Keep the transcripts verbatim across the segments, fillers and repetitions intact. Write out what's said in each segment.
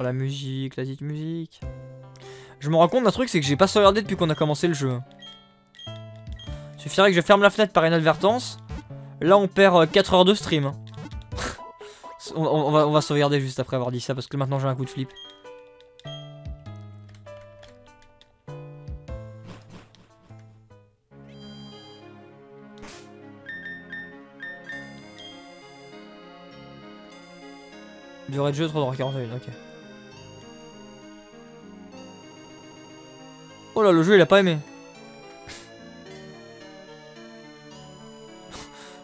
La musique, la petite musique. Je me rends compte d'un truc, c'est que j'ai pas sauvegardé depuis qu'on a commencé le jeu. Il suffirait que je ferme la fenêtre par inadvertance. Là on perd quatre heures de stream. on, on, va, on va sauvegarder juste après avoir dit ça parce que maintenant j'ai un coup de flip. Durée de jeu trois heures quarante et une, ok. Oh là, le jeu il a pas aimé.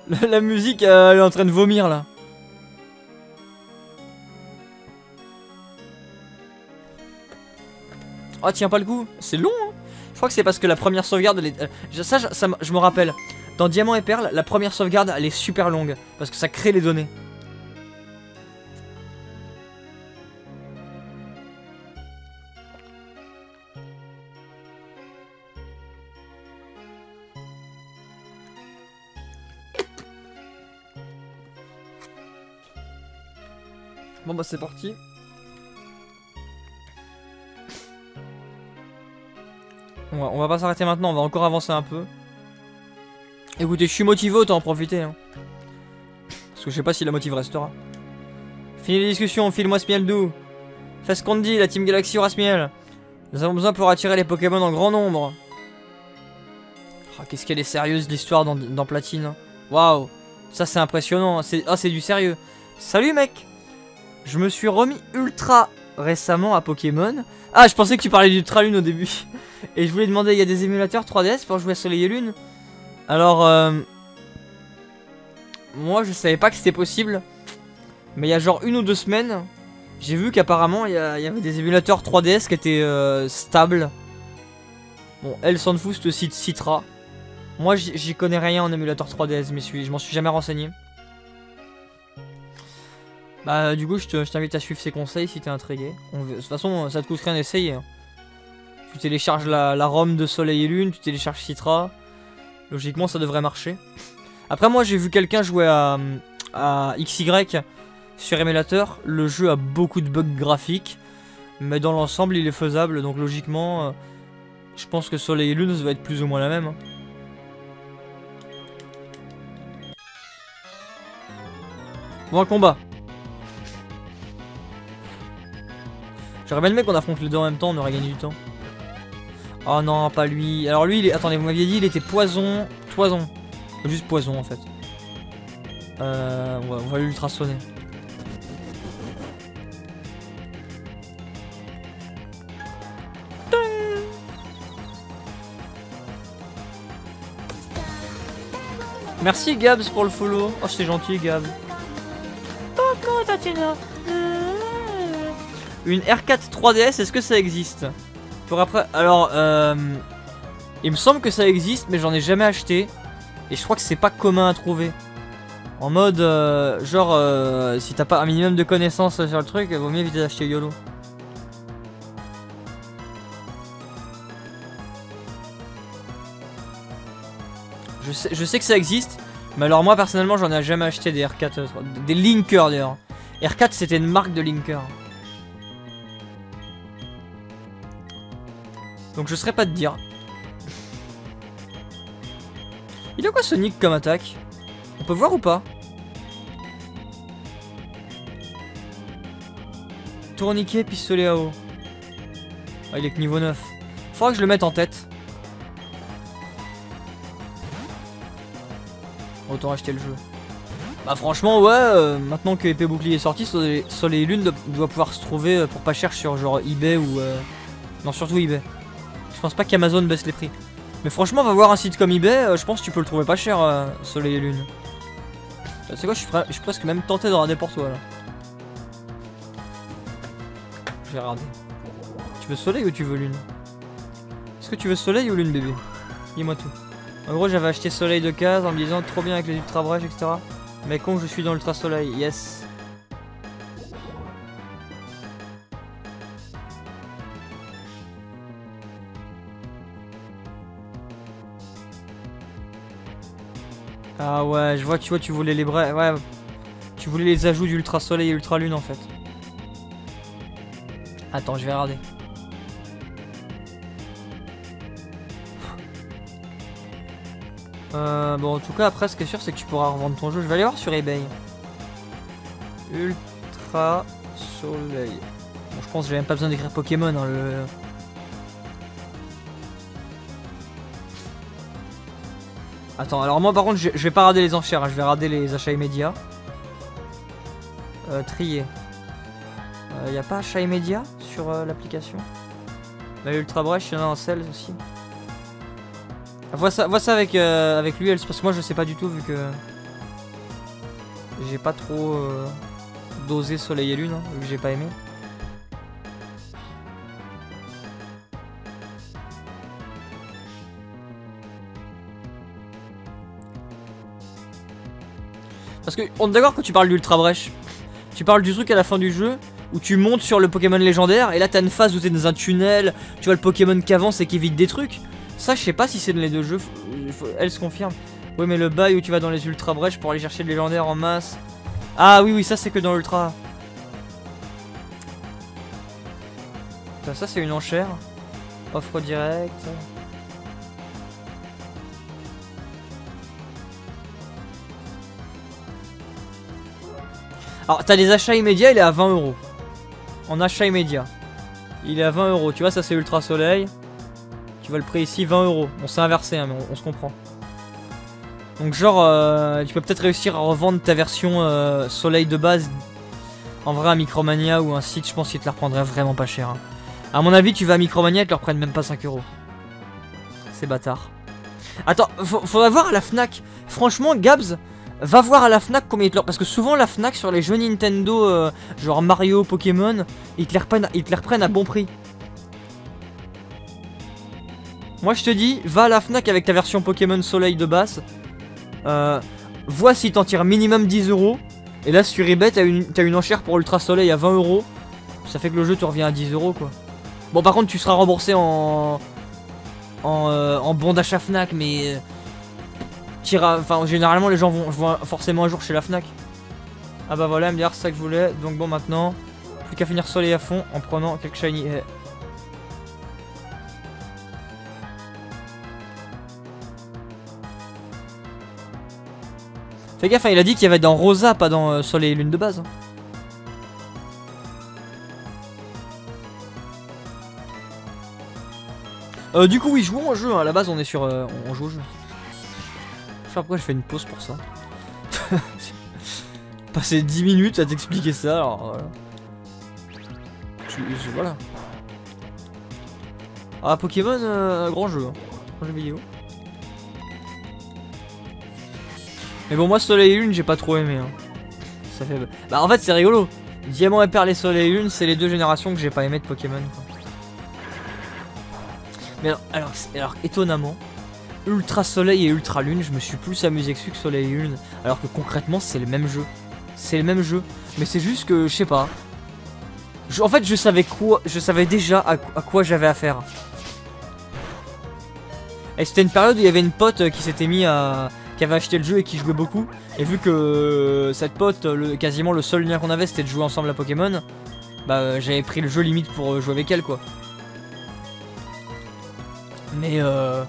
la, la musique euh, elle est en train de vomir là. Ah, tiens pas le coup, c'est long hein. Je crois que c'est parce que la première sauvegarde elle est... Euh, ça, ça, ça je me rappelle. Dans Diamant et Perle, la première sauvegarde elle est super longue. Parce que ça crée les données. Bon bah c'est parti. On va, on va pas s'arrêter maintenant, on va encore avancer un peu. Écoutez, je suis motivé, autant en profiter. Hein. Parce que je sais pas si la motive restera. Fini les discussions, file-moi ce miel doux. Fais ce qu'on te dit, la Team Galaxy aura ce miel. Nous avons besoin pour attirer les Pokémon en grand nombre. Oh, qu'est-ce qu'elle est sérieuse l'histoire dans, dans Platine. Waouh, ça c'est impressionnant. Ah, c'est du sérieux. Salut mec. Je me suis remis ultra récemment à Pokémon. Ah, je pensais que tu parlais d'Ultra Lune au début. Et je voulais demander, il y a des émulateurs trois D S pour jouer à Soleil et Lune? Alors, euh, moi je savais pas que c'était possible. Mais il y a genre une ou deux semaines, j'ai vu qu'apparemment il y, y avait des émulateurs trois D S qui étaient euh, stables. Bon, elle s'en fout, ce site Citra. Moi j'y connais rien en émulateur trois D S, mais je m'en suis jamais renseigné. Bah du coup je t'invite à suivre ses conseils si t'es intrigué. On, de toute façon ça te coûte rien d'essayer. Tu télécharges la, la ROM de Soleil et Lune, tu télécharges Citra. Logiquement ça devrait marcher. Après moi j'ai vu quelqu'un jouer à, à X Y sur émulateur. Le jeu a beaucoup de bugs graphiques. Mais dans l'ensemble il est faisable. Donc logiquement je pense que Soleil et Lune ça va être plus ou moins la même. Bon, le combat. J'aurais bien aimé qu'on affronte les deux en même temps, on aurait gagné du temps. Oh non, pas lui. Alors lui, il est... attendez, vous m'aviez dit, il était poison. Poison. Juste poison en fait. Euh, ouais, on va l'ultra sonner. Merci Gabs pour le follow. Oh, c'est gentil Gabs. Une R quatre trois D S, est-ce que ça existe? Pour après... Alors, euh, il me semble que ça existe, mais j'en ai jamais acheté. Et je crois que c'est pas commun à trouver. En mode, euh, genre, euh, si t'as pas un minimum de connaissances sur le truc, il vaut mieux éviter d'acheter YOLO. Je sais, je sais que ça existe, mais alors moi, personnellement, j'en ai jamais acheté des R quatre... Des Linkers, d'ailleurs. R quatre, c'était une marque de Linkers. Donc je saurais pas te dire. Il a quoi Sonic comme attaque? On peut voir ou pas? Tourniquet, pistolet à eau. Ah, il est que niveau neuf. Faudra que je le mette en tête. Autant acheter le jeu. Bah franchement ouais, euh, maintenant que Épée Bouclier est sorti, Soleil et Lune doit pouvoir se trouver pour pas cher sur genre eBay ou... Euh... Non, surtout eBay. Je pense pas qu'Amazon baisse les prix. Mais franchement, va voir un site comme eBay, euh, je pense que tu peux le trouver pas cher, euh, Soleil et Lune. Tu sais quoi, je suis, je suis presque même tenté de regarder pour toi là. Je vais regarder. Tu veux Soleil ou tu veux Lune? Est-ce que tu veux Soleil ou Lune, bébé? Dis-moi tout. En gros, j'avais acheté Soleil de case en me disant trop bien avec les ultra brèches, et cetera. Mais con, je suis dans l'ultra soleil, yes. Ah ouais, je vois, tu vois, tu voulais les bras, ouais, tu voulais les ajouts d'Ultra Soleil et Ultra Lune en fait. Attends, je vais regarder. Euh, bon, en tout cas, après, ce qui est sûr, c'est que tu pourras revendre ton jeu. Je vais aller voir sur eBay. Ultra Soleil. Bon, je pense que j'ai même pas besoin d'écrire Pokémon. Hein, le... Attends, alors moi, par contre, je vais pas regarder les enchères. Hein, je vais regarder les achats immédiats. Euh, trier. Il n'y a pas achat immédiat sur euh, l'application. Mais Ultra Brèche, il y en a en sales aussi. Vois ça, vois ça avec, euh, avec lui, parce que moi je sais pas du tout vu que j'ai pas trop euh, dosé Soleil et Lune, hein, vu que j'ai pas aimé. Parce que on est d'accord que tu parles d'Ultra Brèche. Tu parles du truc à la fin du jeu où tu montes sur le Pokémon légendaire et là t'as une phase où t'es dans un tunnel, tu vois le Pokémon qui avance et qui évite des trucs. Ça, je sais pas si c'est dans les deux jeux, elle se confirme. Oui, mais le bail où tu vas dans les Ultra Brèches pour aller chercher le légendaire en masse. Ah oui, oui, ça c'est que dans l'Ultra. Ça, ça c'est une enchère. Offre directe. Alors, t'as des achats immédiats, il est à vingt euros. En achat immédiat. Il est à vingt euros. Tu vois, ça c'est Ultra Soleil. Le prix ici vingt euros. On s'est inversé, hein, mais on, on se comprend. Donc, genre, euh, tu peux peut-être réussir à revendre ta version euh, Soleil de base. En vrai, à Micromania ou un site, je pense qu'ils te la reprendraient vraiment pas cher. Hein. À mon avis, tu vas à Micromania et te leur prennent même pas cinq euros. C'est bâtard. Attends, faut, faudra voir à la FNAC. Franchement, Gabs, va voir à la FNAC combien ils te leur. Parce que souvent, la FNAC sur les jeux Nintendo, euh, genre Mario, Pokémon, ils te les reprennent, ils te les reprennent à bon prix. Moi je te dis, va à la FNAC avec ta version Pokémon Soleil de base. Euh, vois si t'en tires minimum dix euros. Et là sur eBay t'as une, une enchère pour Ultra Soleil à vingt euros. Ça fait que le jeu te revient à dix euros quoi. Bon par contre tu seras remboursé en en, euh, en bon d'achat FNAC mais... Enfin généralement les gens vont, vont forcément un jour chez la FNAC. Ah bah voilà M D R c'est ça que je voulais. Donc bon maintenant, plus qu'à finir Soleil à fond en prenant quelques shiny... Fais gaffe, hein, il a dit qu'il y avait dans Rosa, pas dans euh, Soleil et Lune de base. Hein. Euh, du coup, oui, jouons au jeu. Hein. À la base, on est sur, euh, on joue au jeu. Je sais pas pourquoi je fais une pause pour ça. Passer dix minutes à t'expliquer ça, alors voilà. Tu, voilà. Ah, Pokémon, euh, grand jeu, hein. Grand jeu vidéo. Mais bon, moi, Soleil et Lune, j'ai pas trop aimé. Hein. Ça fait... Bah, en fait, c'est rigolo. Diamant et Perle et Soleil et Lune, c'est les deux générations que j'ai pas aimé de Pokémon. Quoi. Mais alors, alors, alors, étonnamment, Ultra Soleil et Ultra Lune, je me suis plus amusé que Soleil et Lune. Alors que concrètement, c'est le même jeu. C'est le même jeu. Mais c'est juste que, je sais pas. Je, en fait, je savais quoi, je savais déjà à, à quoi j'avais affaire. Et c'était une période où il y avait une pote qui s'était mis à... Qui avait acheté le jeu et qui jouait beaucoup. Et vu que cette pote, le, quasiment le seul lien qu'on avait c'était de jouer ensemble à Pokémon. Bah j'avais pris le jeu limite pour jouer avec elle quoi. Mais euh...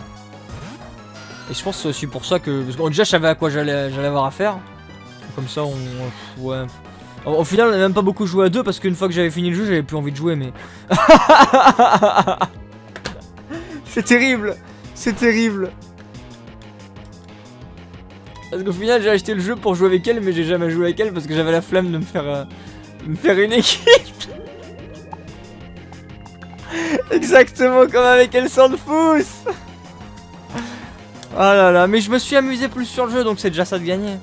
Et je pense aussi pour ça que... Parce que déjà je savais à quoi j'allais avoir affaire. Comme ça on... Ouais... Au final on n'a même pas beaucoup joué à deux parce qu'une fois que j'avais fini le jeu j'avais plus envie de jouer mais... C'est terrible. C'est terrible. Parce qu'au final j'ai acheté le jeu pour jouer avec elle mais j'ai jamais joué avec elle parce que j'avais la flemme de me faire euh, de me faire une équipe. Exactement comme avec elle sans le pouce. Oh là là, mais je me suis amusé plus sur le jeu donc c'est déjà ça de gagner.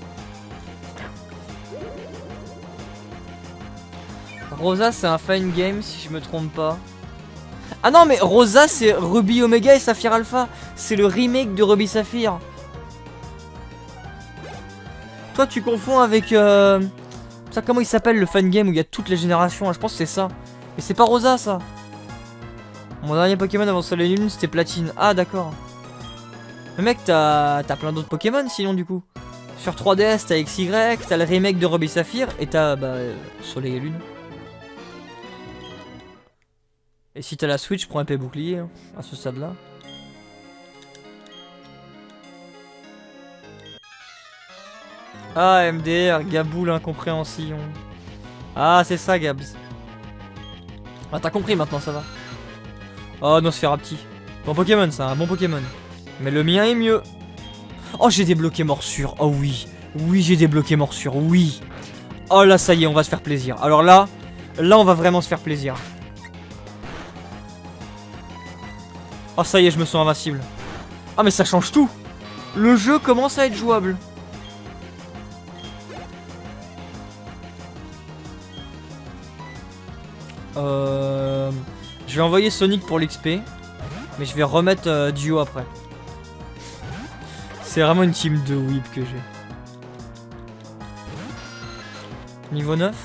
Rosa c'est un fine game si je me trompe pas. Ah non mais Rosa c'est Ruby Omega et Saphir Alpha. C'est le remake de Ruby Sapphire. Toi tu confonds avec euh... ça comment il s'appelle le fan game où il y a toutes les générations hein, je pense que c'est ça. Mais c'est pas Rosa ça. Mon dernier Pokémon avant Soleil et Lune c'était Platine. Ah d'accord. Mais mec t'as plein d'autres Pokémon sinon du coup. Sur trois D S t'as X Y, t'as le remake de Ruby Sapphire et t'as bah euh, Soleil et Lune. Et si t'as la Switch, prends épée bouclier hein, à ce stade là. Ah M D R, Gaboule incompréhension. Ah c'est ça Gabs. Ah t'as compris maintenant, ça va. Oh Nosferapti. Bon Pokémon ça, un bon Pokémon. Mais le mien est mieux. Oh j'ai débloqué morsure, oh oui. Oui j'ai débloqué morsure, oui. Oh là ça y est, on va se faire plaisir. Alors là, là on va vraiment se faire plaisir. Oh ça y est, je me sens invincible. Ah mais ça change tout. Le jeu commence à être jouable. Euh... Je vais envoyer Sonic pour l'X P. Mais je vais remettre euh, Duo après. C'est vraiment une team de whip que j'ai. Niveau neuf.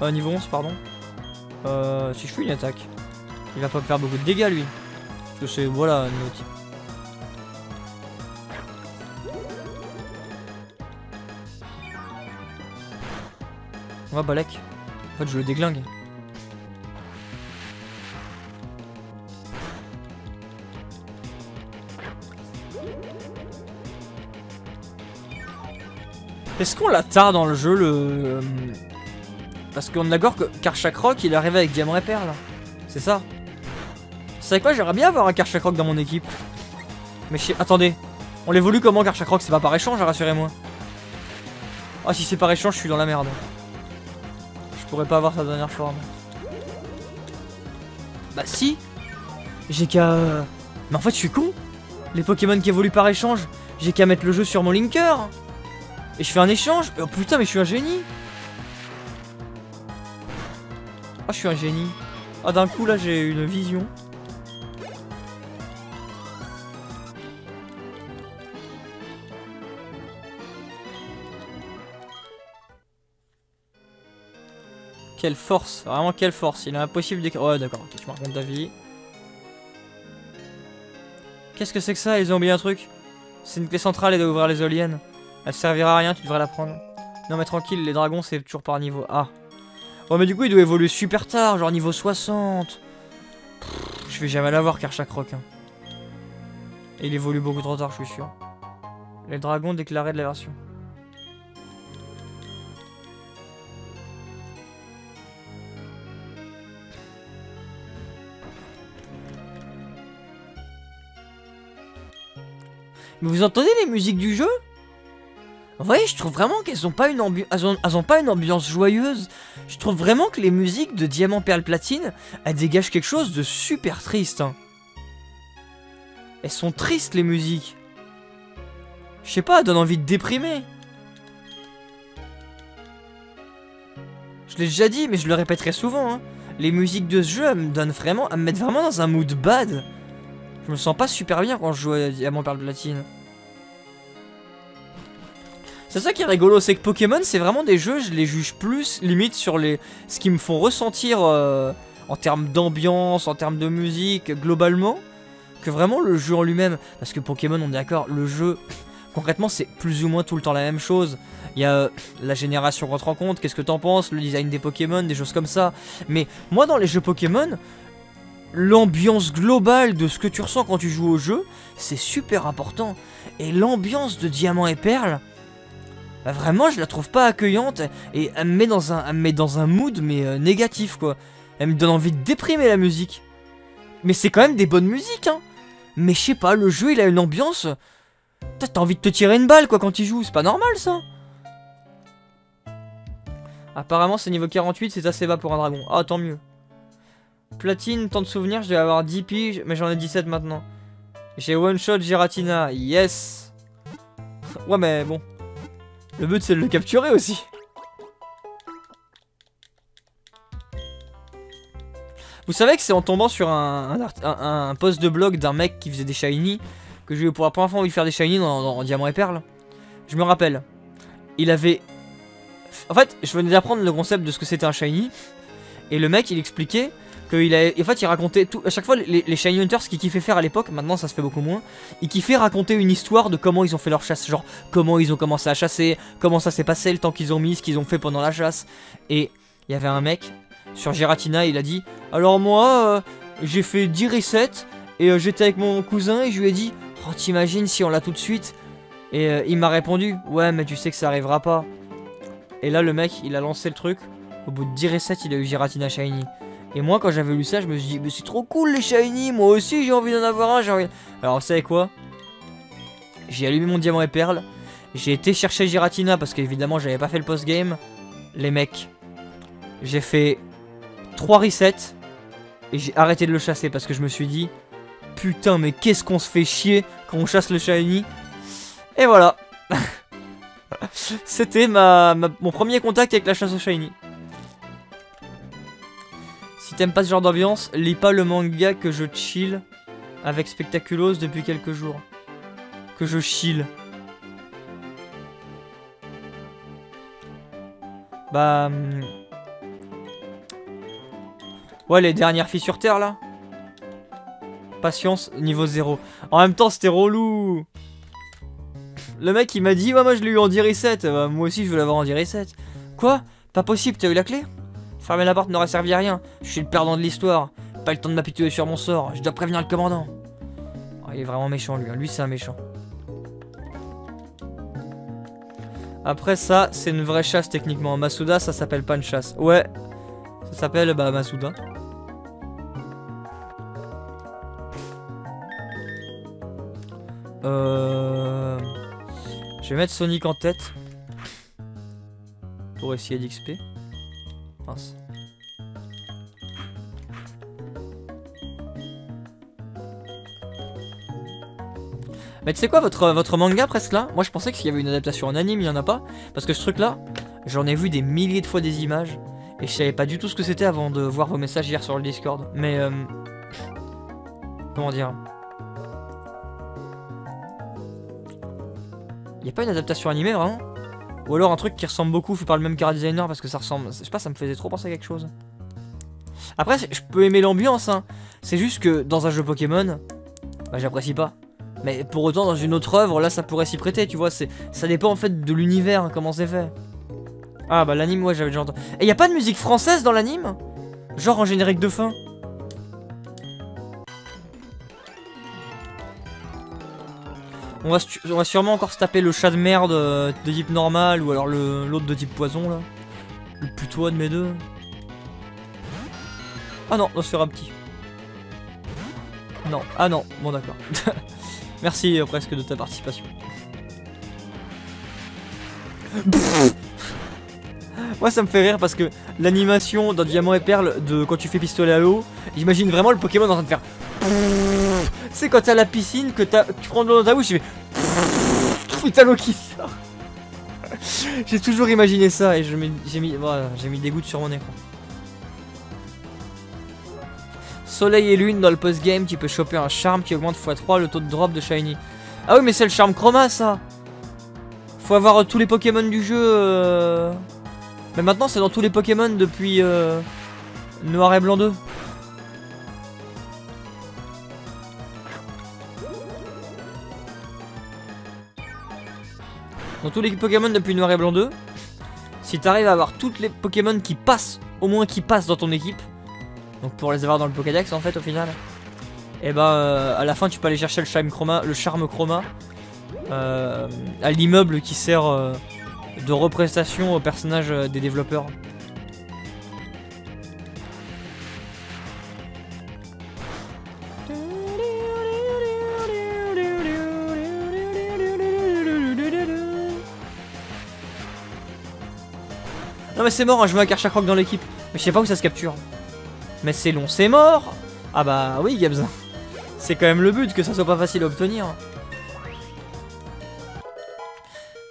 Euh, niveau onze, pardon. Euh, si je fais une attaque, il va pas me faire beaucoup de dégâts lui. Parce que c'est... Voilà, niveau type. Ouais, Balek. En fait, je le déglingue. Est-ce qu'on l'attarde dans le jeu le... Parce qu'on est d'accord que Karchakrok, il est arrivé avec Diamant et Perle. C'est ça. C'est quoi, j'aimerais bien avoir un Karchakrok dans mon équipe. Mais je... attendez, on l'évolue comment Karchakrok? C'est pas par échange, rassurez-moi. Ah oh, si c'est par échange, je suis dans la merde. Je pourrais pas avoir sa dernière forme. Bah si. J'ai qu'à... Mais en fait je suis con. Les Pokémon qui évoluent par échange, j'ai qu'à mettre le jeu sur mon linker. Et je fais un échange. Oh putain mais je suis un génie. Ah oh, je suis un génie. Ah oh, d'un coup là j'ai une vision. Quelle force, vraiment quelle force. Il est impossible d'écrire. Ouais d'accord, ok, tu me racontes ta vie. Qu'est-ce que c'est que ça? Ils ont oublié un truc. C'est une clé centrale et doit ouvrir les éoliennes. Elle servira à rien, tu devrais la prendre. Non mais tranquille, les dragons c'est toujours par niveau. Ah. Oh mais du coup il doit évoluer super tard, genre niveau soixante. Pff, je vais jamais l'avoir Karchakrok. Hein. Et il évolue beaucoup trop tard, je suis sûr. Les dragons déclarés de la version. Mais vous entendez les musiques du jeu? Vous voyez, je trouve vraiment qu'elles n'ont pas, pas une ambiance joyeuse. Je trouve vraiment que les musiques de Diamant, Perle, Platine, elles dégagent quelque chose de super triste. Hein. Elles sont tristes les musiques. Je sais pas, elles donnent envie de déprimer. Je l'ai déjà dit, mais je le répéterai souvent. Hein. Les musiques de ce jeu, elles me, donnent vraiment, elles me mettent vraiment dans un mood bad. Je me sens pas super bien quand je joue à Diamant Perle Platine. C'est ça qui est rigolo, c'est que Pokémon, c'est vraiment des jeux, je les juge plus, limite sur les ce qu'ils me font ressentir euh, en termes d'ambiance, en termes de musique, globalement, que vraiment le jeu en lui-même. Parce que Pokémon, on est d'accord, le jeu, concrètement, c'est plus ou moins tout le temps la même chose. Il y a euh, la génération qu'on te rencontre, qu'est-ce que t'en penses, le design des Pokémon, des choses comme ça. Mais moi, dans les jeux Pokémon... L'ambiance globale de ce que tu ressens quand tu joues au jeu, c'est super important. Et l'ambiance de Diamant et Perle, bah vraiment je la trouve pas accueillante. Et elle me met dans un, elle me met dans un mood mais euh, négatif quoi. Elle me donne envie de déprimer la musique. Mais c'est quand même des bonnes musiques hein. Mais je sais pas, le jeu il a une ambiance... T'as envie de te tirer une balle quoi quand il joue, c'est pas normal ça. Apparemment c'est niveau quarante-huit, c'est assez bas pour un dragon. Ah tant mieux. Platine, tant de souvenirs, je devais avoir dix piges, mais j'en ai dix-sept maintenant. J'ai one shot Giratina, yes. Ouais mais bon, le but c'est de le capturer aussi. Vous savez que c'est en tombant sur un, un, un, un post de blog d'un mec qui faisait des shiny que j'ai eu pour la première fois envie de faire des shiny dans, dans, dans Diamant et Perle. Je me rappelle, il avait... En fait, je venais d'apprendre le concept de ce que c'était un shiny. Et le mec il expliquait qu'il a... En fait il racontait tout... À chaque fois les, les Shiny Hunters, ce qu'ils kiffaient faire à l'époque, maintenant ça se fait beaucoup moins, ils kiffaient raconter une histoire de comment ils ont fait leur chasse. Genre comment ils ont commencé à chasser, comment ça s'est passé, le temps qu'ils ont mis, ce qu'ils ont fait pendant la chasse. Et il y avait un mec sur Giratina, il a dit: alors moi euh, j'ai fait dix resets et euh, j'étais avec mon cousin et je lui ai dit « Oh, t'imagines si on l'a tout de suite ?» Et euh, il m'a répondu « Ouais, mais tu sais que ça arrivera pas. » Et là, le mec, il a lancé le truc. Au bout de dix resets, il a eu Giratina Shiny. Et moi, quand j'avais lu ça, je me suis dit « Mais c'est trop cool les Shiny, moi aussi j'ai envie d'en avoir un, j'ai envie... » Alors, vous savez quoi? J'ai allumé mon diamant et perle. J'ai été chercher Giratina parce qu'évidemment, j'avais pas fait le post-game. Les mecs, j'ai fait trois resets et j'ai arrêté de le chasser parce que je me suis dit « Putain, mais qu'est-ce qu'on se fait chier quand on chasse le Shiny ?» Et voilà. C'était ma, ma, mon premier contact avec la chasse au Shiny. Si t'aimes pas ce genre d'ambiance, lis pas le manga que je chill avec Spectaculose depuis quelques jours. Que je chill. Bah... Ouais, les dernières filles sur Terre, là. Patience, niveau zéro. En même temps, c'était relou. Le mec, il m'a dit, ouais, moi, je l'ai eu en dix reset. Bah, moi aussi, je veux l'avoir en dix reset. Quoi? Pas possible, t'as eu la clé? Fermer la porte n'aurait servi à rien. Je suis le perdant de l'histoire. Pas le temps de m'apitoyer sur mon sort. Je dois prévenir le commandant. Oh, il est vraiment méchant, lui. Hein. Lui, c'est un méchant. Après, ça, c'est une vraie chasse, techniquement. Masuda, ça s'appelle pas une chasse. Ouais. Ça s'appelle, bah, Masuda. Euh... Je vais mettre Sonic en tête. Pour essayer d'X P. Mince. Mais tu sais quoi, votre, votre manga presque là? Moi je pensais qu'il y avait une adaptation en anime, il n'y en a pas. Parce que ce truc là, j'en ai vu des milliers de fois des images. Et je savais pas du tout ce que c'était avant de voir vos messages hier sur le Discord. Mais euh... comment dire? Il n'y a pas une adaptation animée vraiment? Ou alors un truc qui ressemble beaucoup fait par le même car designer parce que ça ressemble... Je sais pas, ça me faisait trop penser à quelque chose. Après, je peux aimer l'ambiance, hein. C'est juste que dans un jeu Pokémon, bah j'apprécie pas. Mais pour autant, dans une autre œuvre, là, ça pourrait s'y prêter, tu vois. Ça dépend en fait de l'univers, comment c'est fait. Ah bah l'anime, ouais, j'avais déjà entendu. Et y a pas de musique française dans l'anime? Genre en générique de fin? On va, on va sûrement encore se taper le chat de merde de type normal ou alors l'autre de type poison là. Le putois de mes deux. Ah non, Nosferapti. Non, ah non, bon d'accord. Merci euh, presque de ta participation. Moi ça me fait rire parce que l'animation dans Diamant et Perle de quand tu fais pistolet à l'eau, j'imagine vraiment le Pokémon en train de faire. Tu sais quand t'es à la piscine, que tu prends de l'eau dans ta bouche, tu fais... T'as l'eau qui sort. J'ai toujours imaginé ça et j'ai mis... Voilà, j'ai mis des gouttes sur mon écran. Soleil et lune dans le post-game, tu peux choper un charme qui augmente fois trois le taux de drop de Shiny. Ah oui mais c'est le charme Chroma ça. Faut avoir euh, tous les Pokémon du jeu. Euh... Mais maintenant c'est dans tous les Pokémon depuis euh... Noir et Blanc deux. Dans tous les Pokémon depuis Noir et Blanc deux, si t'arrives à avoir toutes les Pokémon qui passent, au moins qui passent dans ton équipe, donc pour les avoir dans le Pokédex en fait au final, et ben euh, à la fin tu peux aller chercher le Charme Chroma, le Charme Chroma euh, à l'immeuble qui sert euh, de représentation aux personnages euh, des développeurs. Non mais c'est mort, hein, je veux un Karchakrok dans l'équipe. Mais je sais pas où ça se capture. Mais c'est long, c'est mort. Ah bah oui, Gabzin. C'est quand même le but, que ça soit pas facile à obtenir.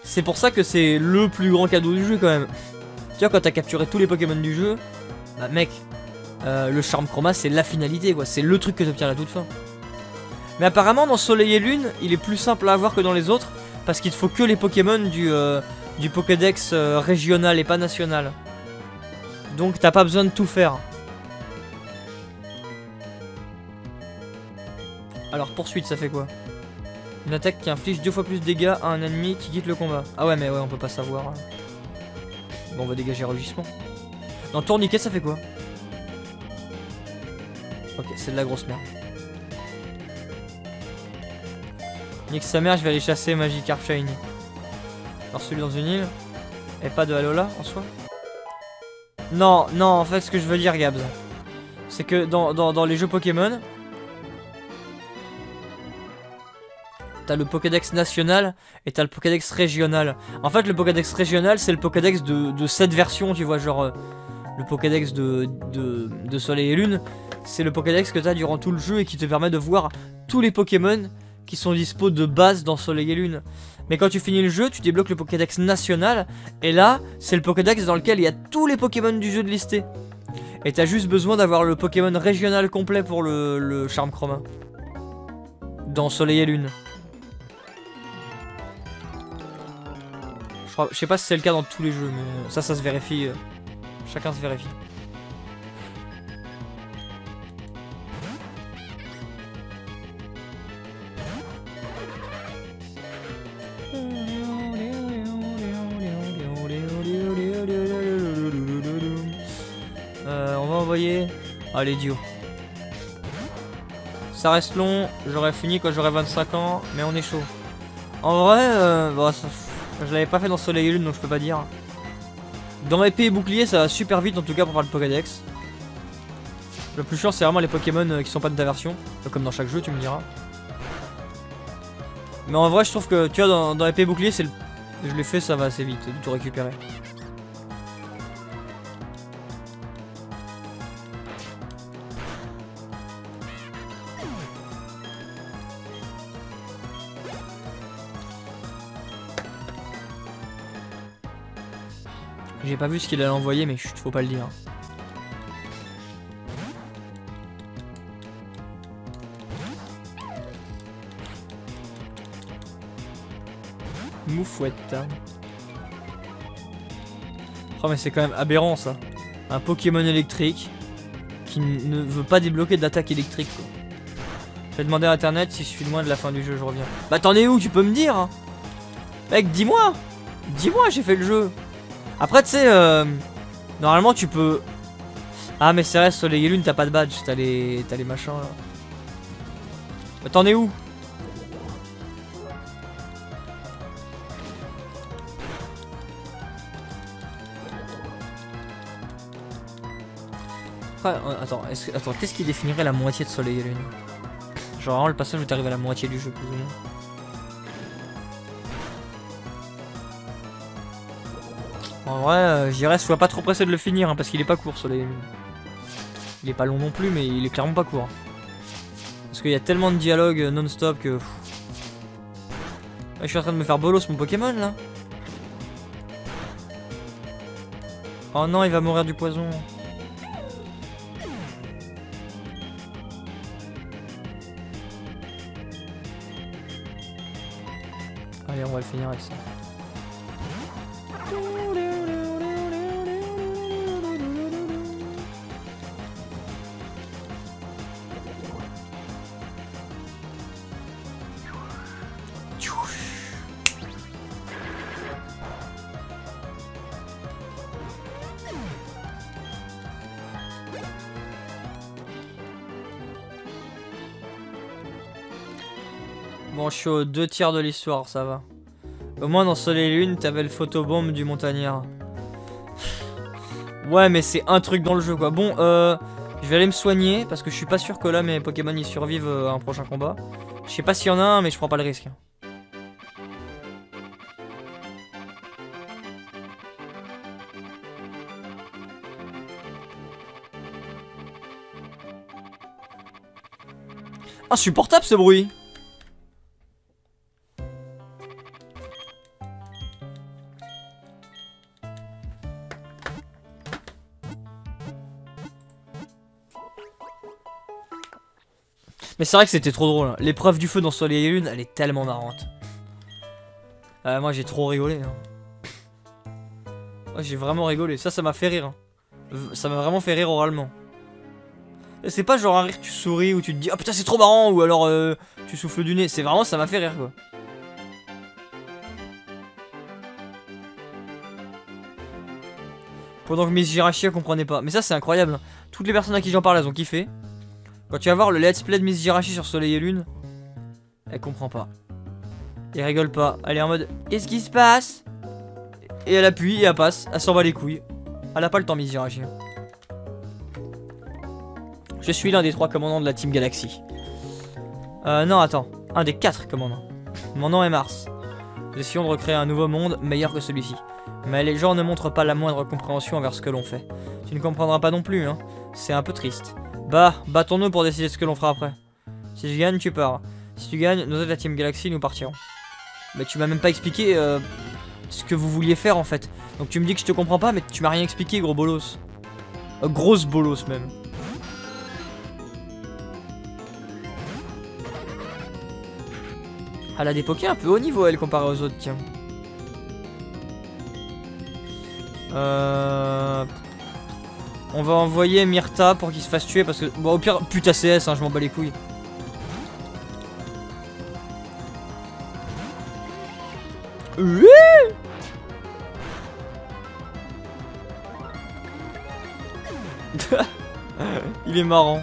C'est pour ça que c'est le plus grand cadeau du jeu quand même. Tu vois, quand t'as capturé tous les Pokémon du jeu, bah mec, euh, le Charme Chroma c'est la finalité quoi. C'est le truc que t'obtiens à la toute fin. Mais apparemment dans Soleil et Lune, il est plus simple à avoir que dans les autres. Parce qu'il te faut que les Pokémon du... Euh, du Pokédex euh, régional et pas national. Donc t'as pas besoin de tout faire. Alors poursuite ça fait quoi? Une attaque qui inflige deux fois plus de dégâts à un ennemi qui quitte le combat. Ah ouais mais ouais on peut pas savoir hein. Bon on va dégager rugissement. Dans tourniquet ça fait quoi? Ok, c'est de la grosse merde. Nique sa mère, je vais aller chasser Magikarp Shiny. Alors celui dans une île. Et pas de Alola en soi. Non, non, en fait ce que je veux dire, Gabs, c'est que dans, dans, dans les jeux Pokémon, t'as le Pokédex national et t'as le Pokédex régional. En fait le Pokédex régional c'est le Pokédex de, de cette version, tu vois, genre euh, le Pokédex de, de, de Soleil et Lune. C'est le Pokédex que t'as durant tout le jeu et qui te permet de voir tous les Pokémon qui sont dispo de base dans Soleil et Lune. Mais quand tu finis le jeu, tu débloques le Pokédex national. Et là, c'est le Pokédex dans lequel il y a tous les Pokémon du jeu de listé. Et t'as juste besoin d'avoir le Pokémon régional complet pour le, le Charme Chroma. Dans Soleil et Lune. Je, crois, je sais pas si c'est le cas dans tous les jeux, mais ça, ça se vérifie. Chacun se vérifie. Ah l'idiot. Ça reste long, j'aurais fini quand j'aurais vingt-cinq ans, mais on est chaud. En vrai, euh, bon, ça, je l'avais pas fait dans Soleil et Lune donc je peux pas dire. Dans épée et bouclier ça va super vite en tout cas pour faire le Pokédex. Le plus chiant c'est vraiment les Pokémon qui sont pas de ta version, comme dans chaque jeu tu me diras. Mais en vrai je trouve que tu vois dans, dans épée et bouclier c'est le... je l'ai fait, ça va assez vite de tout récupérer. J'ai pas vu ce qu'il allait envoyer, mais chut, faut pas le dire. Moufouette. Oh, mais c'est quand même aberrant ça. Un Pokémon électrique qui ne veut pas débloquer d'attaque électrique, quoi. Je vais demander à internet si je suis loin de la fin du jeu, je reviens. Bah, t'en es où? Tu peux me dire, hein? Mec, dis-moi! Dis-moi, j'ai fait le jeu! Après tu sais, euh, normalement tu peux... Ah mais c'est vrai, Soleil et Lune t'as pas de badge, t'as les... t'as les machins là. Mais t'en es où? Après, euh, attends, est-ce que... attends, qu'est-ce qui définirait la moitié de Soleil et Lune? Genre vraiment le passage où t'arrives à la moitié du jeu plus ou moins. En vrai, euh, je dirais sois pas trop pressé de le finir, hein, parce qu'il est pas court Soleil et Lune. Il est pas long non plus, mais il est clairement pas court. Parce qu'il y a tellement de dialogues non-stop que... Pff. Je suis en train de me faire bolos mon Pokémon, là. Oh non, il va mourir du poison. Allez, on va le finir avec ça. Bon, je suis aux deux tiers de l'histoire, ça va. Au moins dans Soleil et Lune, t'avais le photobombe du montagnard. Ouais, mais c'est un truc dans le jeu, quoi. Bon, euh, je vais aller me soigner, parce que je suis pas sûr que là, mes Pokémon, ils survivent à un prochain combat. Je sais pas s'il y en a un, mais je prends pas le risque. Insupportable, ce bruit! Mais c'est vrai que c'était trop drôle, hein. L'épreuve du feu dans Soleil et Lune, elle est tellement marrante. Euh, moi j'ai trop rigolé, hein. Oh, j'ai vraiment rigolé, ça ça m'a fait rire, hein. Ça m'a vraiment fait rire oralement. C'est pas genre un rire tu souris ou tu te dis ah oh, putain c'est trop marrant ou alors euh, tu souffles du nez, c'est vraiment ça m'a fait rire, quoi. Pendant que Miss Jirachi comprenait pas, mais ça c'est incroyable, hein. Toutes les personnes à qui j'en parle elles ont kiffé. Quand tu vas voir le let's play de Miss Jirachi sur Soleil et Lune, elle comprend pas. Elle rigole pas. Elle est en mode qu'est-ce qui se passe? Et elle appuie et elle passe. Elle s'en bat les couilles. Elle a pas le temps, Miss Jirachi. Je suis l'un des trois commandants de la Team Galaxy. Euh, non, attends. Un des quatre commandants. Mon nom est Mars. Nous essayons de recréer un nouveau monde meilleur que celui-ci. Mais les gens ne montrent pas la moindre compréhension envers ce que l'on fait. Tu ne comprendras pas non plus, hein. C'est un peu triste. Bah, battons-nous pour décider ce que l'on fera après. Si je gagne, tu pars. Si tu gagnes, nous autres, la Team Galaxy, nous partirons. Mais tu m'as même pas expliqué euh, ce que vous vouliez faire, en fait. Donc tu me dis que je te comprends pas, mais tu m'as rien expliqué, gros bolos. Euh, grosse bolos, même. Elle a des Poké un peu haut niveau, elle, comparée aux autres, tiens. Euh... On va envoyer Myrta pour qu'il se fasse tuer parce que... Bon, au pire, putain C S, hein, je m'en bats les couilles. Oui. Il est marrant.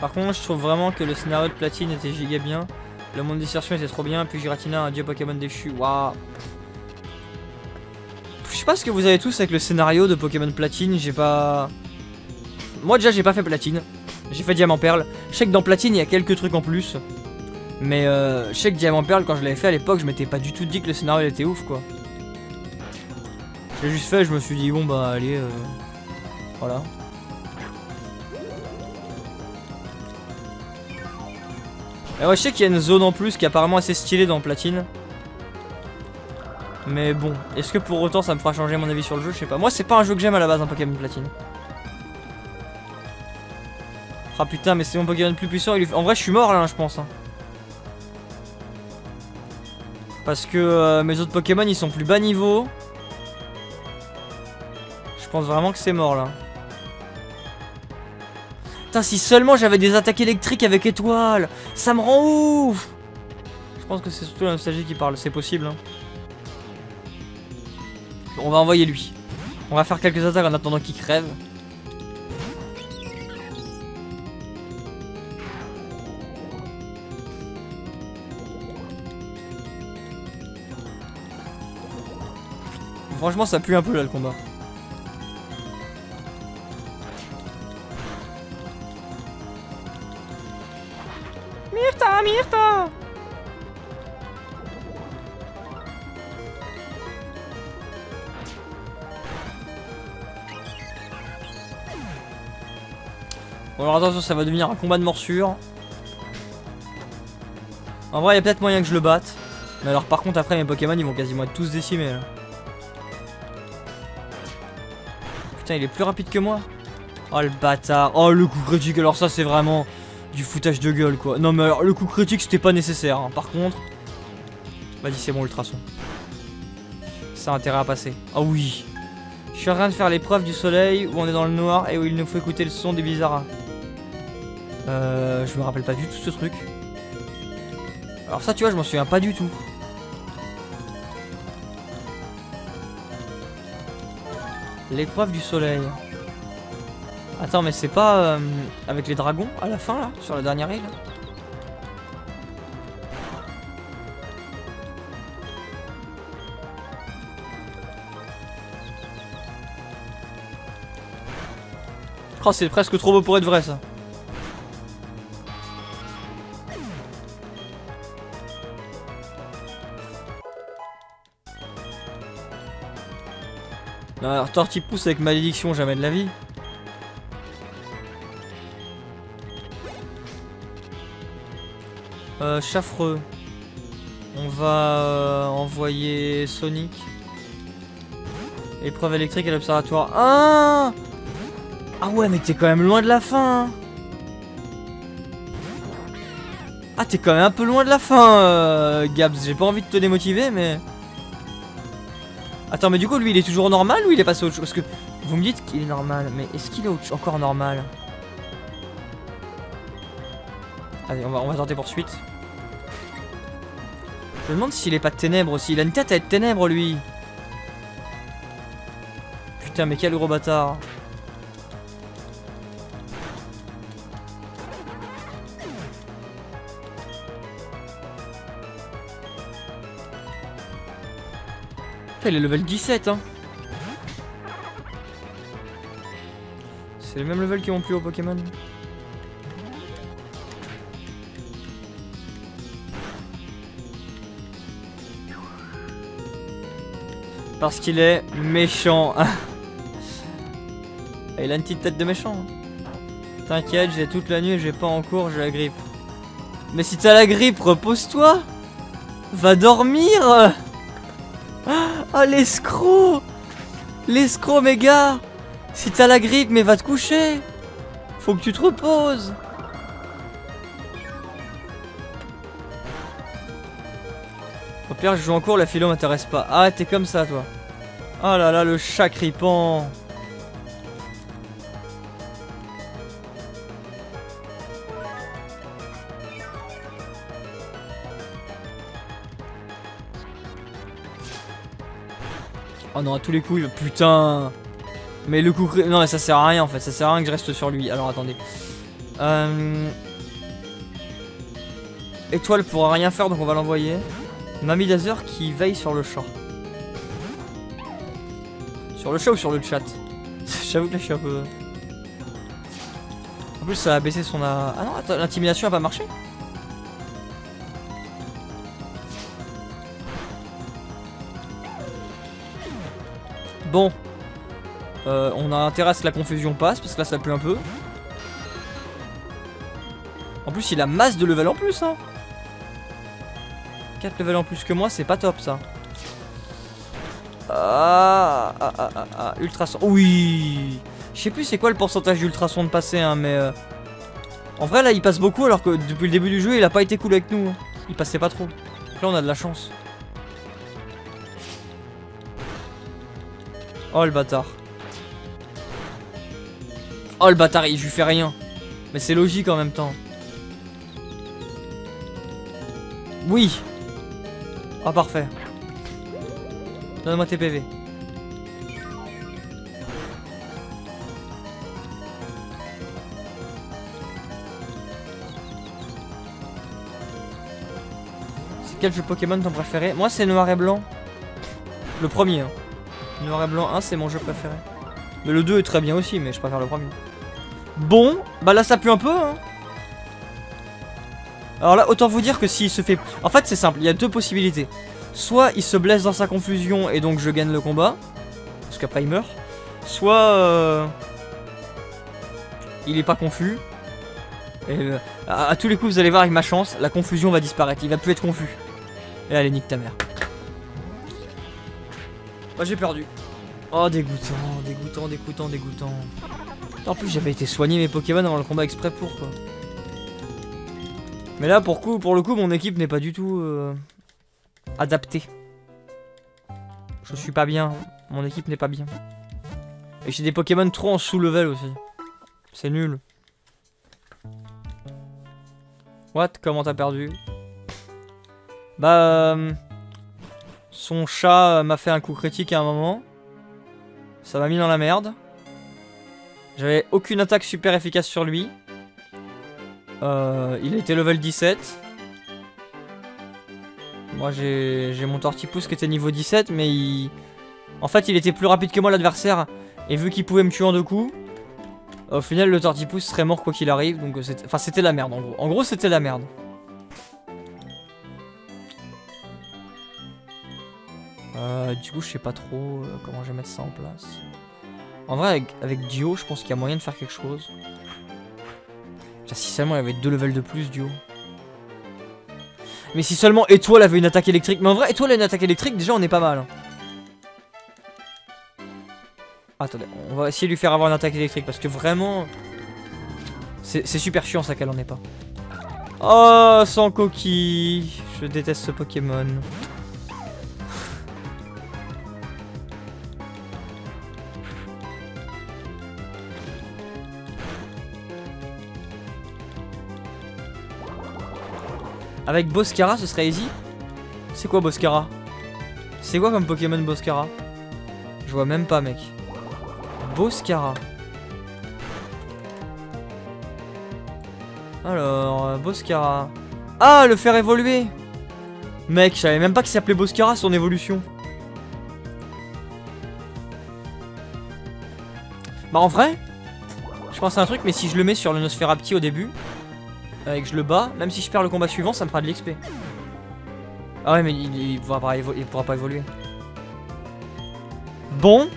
Par contre, je trouve vraiment que le scénario de Platine était giga bien. Le monde d'insertion était trop bien. Puis Giratina, un dieu Pokémon déchu. Waouh! Je sais pas ce que vous avez tous avec le scénario de Pokémon Platine. J'ai pas. Moi, déjà, j'ai pas fait Platine. J'ai fait Diamant Perle. Je sais que dans Platine, il y a quelques trucs en plus. Mais euh, je sais que Diamant Perle, quand je l'avais fait à l'époque, je m'étais pas du tout dit que le scénario était ouf, quoi. J'ai juste fait, je me suis dit, bon, bah, allez. Euh... Voilà. Et ouais, je sais qu'il y a une zone en plus qui est apparemment assez stylée dans Platine. Mais bon, est-ce que pour autant ça me fera changer mon avis sur le jeu? Je sais pas. Moi, c'est pas un jeu que j'aime à la base, un Pokémon Platine. Ah putain, mais c'est mon Pokémon plus puissant. Il... En vrai, je suis mort là, je pense. Hein. Parce que euh, mes autres Pokémon, ils sont plus bas niveau. Je pense vraiment que c'est mort là. Putain, si seulement j'avais des attaques électriques avec étoiles, ça me rend ouf. Je pense que c'est surtout la nostalgie qui parle, c'est possible. Hein. Bon, on va envoyer lui. On va faire quelques attaques en attendant qu'il crève. Franchement, ça pue un peu là le combat. Myrta. Bon alors attention, ça va devenir un combat de morsure. En vrai, il y a peut-être moyen que je le batte. Mais alors par contre, après, mes Pokémon, ils vont quasiment être tous décimés là. Putain, il est plus rapide que moi. Oh le bâtard. Oh le coup critique. Alors ça, c'est vraiment... du foutage de gueule quoi. Non mais alors le coup critique c'était pas nécessaire hein. Par contre. Vas-y c'est bon ultrason. Ça a intérêt à passer. Ah oui. Je suis en train de faire l'épreuve du soleil où on est dans le noir et où il nous faut écouter le son des bizarras. Euh, je me rappelle pas du tout ce truc. Alors ça tu vois je m'en souviens pas du tout. L'épreuve du soleil. Attends, mais c'est pas euh, avec les dragons à la fin, là, sur la dernière île? Oh, c'est presque trop beau pour être vrai, ça. Non, alors, Tortipousse avec malédiction, jamais de la vie. Euh, Chaffreux, on va euh, envoyer Sonic. Épreuve électrique à l'observatoire. Ah, ah ouais, mais t'es quand même loin de la fin. Ah, t'es quand même un peu loin de la fin, euh, Gabs. J'ai pas envie de te démotiver, mais... Attends, mais du coup, lui, il est toujours normal ou il est passé autre chose? Parce que vous me dites qu'il est normal, mais est-ce qu'il est encore normal? Allez, on va, on va tenter poursuite. Je me demande s'il est pas de ténèbres aussi. Il a une tête à être ténèbres, lui. Putain, mais quel gros bâtard. Putain, il est level dix-sept, hein. C'est les mêmes levels qui vont plus au Pokémon. Parce qu'il est méchant. Il a une petite tête de méchant. T'inquiète, j'ai toute la nuit, j'ai pas en cours, j'ai la grippe. Mais si t'as la grippe, repose-toi. Va dormir. Oh l'escroc. L'escroc, mes gars. Si t'as la grippe, mais va te coucher. Faut que tu te reposes. Au pire, je joue en cours, la philo m'intéresse pas. Ah, t'es comme ça, toi. Oh là là, le chat crippant. Oh non, à tous les coups, putain. Mais le coup... Non mais ça sert à rien en fait, ça sert à rien que je reste sur lui. Alors attendez. Euh... Étoile pourra rien faire donc on va l'envoyer. Mamie Dazer qui veille sur le chat. Sur le chat ou sur le chat? J'avoue que là je suis un peu... En plus ça a baissé son... Ah non, attends, l'intimidation a pas marché. Bon. Euh, on a intérêt à ce que la confusion passe parce que là ça pue un peu. En plus il a masse de level en plus hein. quatre levels en plus que moi, c'est pas top ça. Ah, ah, ah, ah, ah. Ultrason. Oui. Je sais plus c'est quoi le pourcentage d'ultrason de passé hein, mais euh... en vrai là il passe beaucoup alors que depuis le début du jeu il a pas été cool avec nous hein. Il passait pas trop. Là on a de la chance. Oh le bâtard. Oh le bâtard, il lui fait rien. Mais c'est logique en même temps. Oui. Ah oh, parfait. Donne-moi tes P V. C'est quel jeu Pokémon ton préféré? Moi c'est Noir et Blanc. Le premier hein. Noir et Blanc un c'est mon jeu préféré. Mais le deux est très bien aussi, mais je préfère le premier. Bon, bah là ça pue un peu hein. Alors là autant vous dire que s'il se fait... En fait c'est simple, il y a deux possibilités. Soit il se blesse dans sa confusion et donc je gagne le combat. Parce qu'après il meurt. Soit euh... il est pas confus. Et euh... à, à tous les coups vous allez voir avec ma chance, la confusion va disparaître. Il va plus être confus. Et allez nique ta mère. Bah j'ai perdu. Oh dégoûtant, dégoûtant, dégoûtant, dégoûtant. En plus j'avais été soigner mes Pokémon avant le combat exprès pour quoi. Mais là pour, coup, pour le coup mon équipe n'est pas du tout euh, adaptée. Je suis pas bien, mon équipe n'est pas bien. Et j'ai des Pokémon trop en sous-level aussi. C'est nul. What? Comment t'as perdu? Bah euh, son chat m'a fait un coup critique à un moment. Ça m'a mis dans la merde. J'avais aucune attaque super efficace sur lui. Euh, il était level dix-sept. Moi j'ai mon Tortipousse qui était niveau dix-sept mais il... En fait il était plus rapide que moi l'adversaire. Et vu qu'il pouvait me tuer en deux coups, au final le Tortipousse serait mort quoi qu'il arrive. Donc c'était enfin, la merde en gros. En gros c'était la merde. Euh, du coup je sais pas trop comment je vais mettre ça en place. En vrai avec, avec Duo je pense qu'il y a moyen de faire quelque chose. Putain, si seulement il y avait deux levels de plus Duo. Mais si seulement Étoile avait une attaque électrique. Mais en vrai Étoile a une attaque électrique déjà on est pas mal. Attendez on va essayer de lui faire avoir une attaque électrique parce que vraiment c'est super chiant ça qu'elle en est pas. Oh sans coquille. Je déteste ce Pokémon. Avec Boscara, ce serait easy. C'est quoi Boscara? C'est quoi comme Pokémon Boscara? Je vois même pas, mec. Boscara. Alors, Boscara. Ah, le faire évoluer. Mec, je savais même pas qu'il s'appelait Boscara, son évolution. Bah, en vrai, je pense à un truc, mais si je le mets sur le Nosferapti au début, et que je le bats, même si je perds le combat suivant, ça me fera de l'X P. Ah ouais, mais il, il, pourra pas il pourra pas évoluer. Bon. Et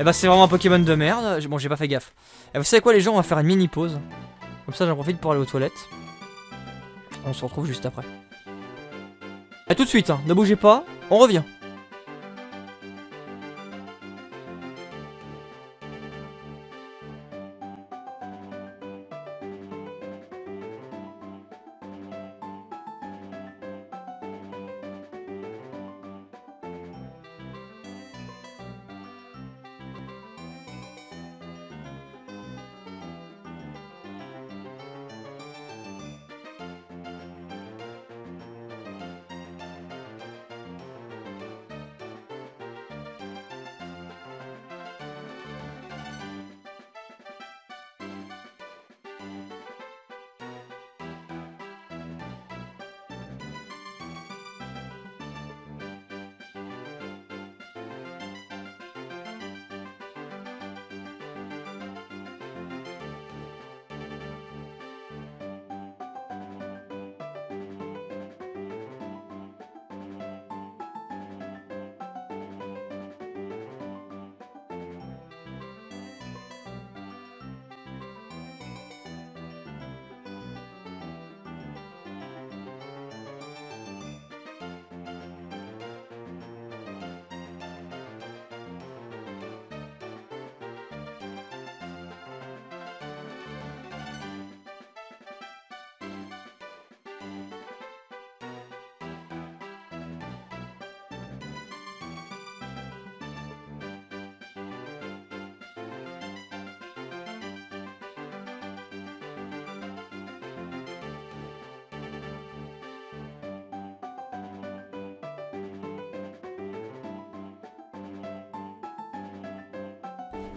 eh bah, c'est vraiment un Pokémon de merde. Bon, j'ai pas fait gaffe. Et vous savez quoi, les gens, on va faire une mini pause. Comme ça, j'en profite pour aller aux toilettes. On se retrouve juste après. A tout de suite, hein. Ne bougez pas, on revient.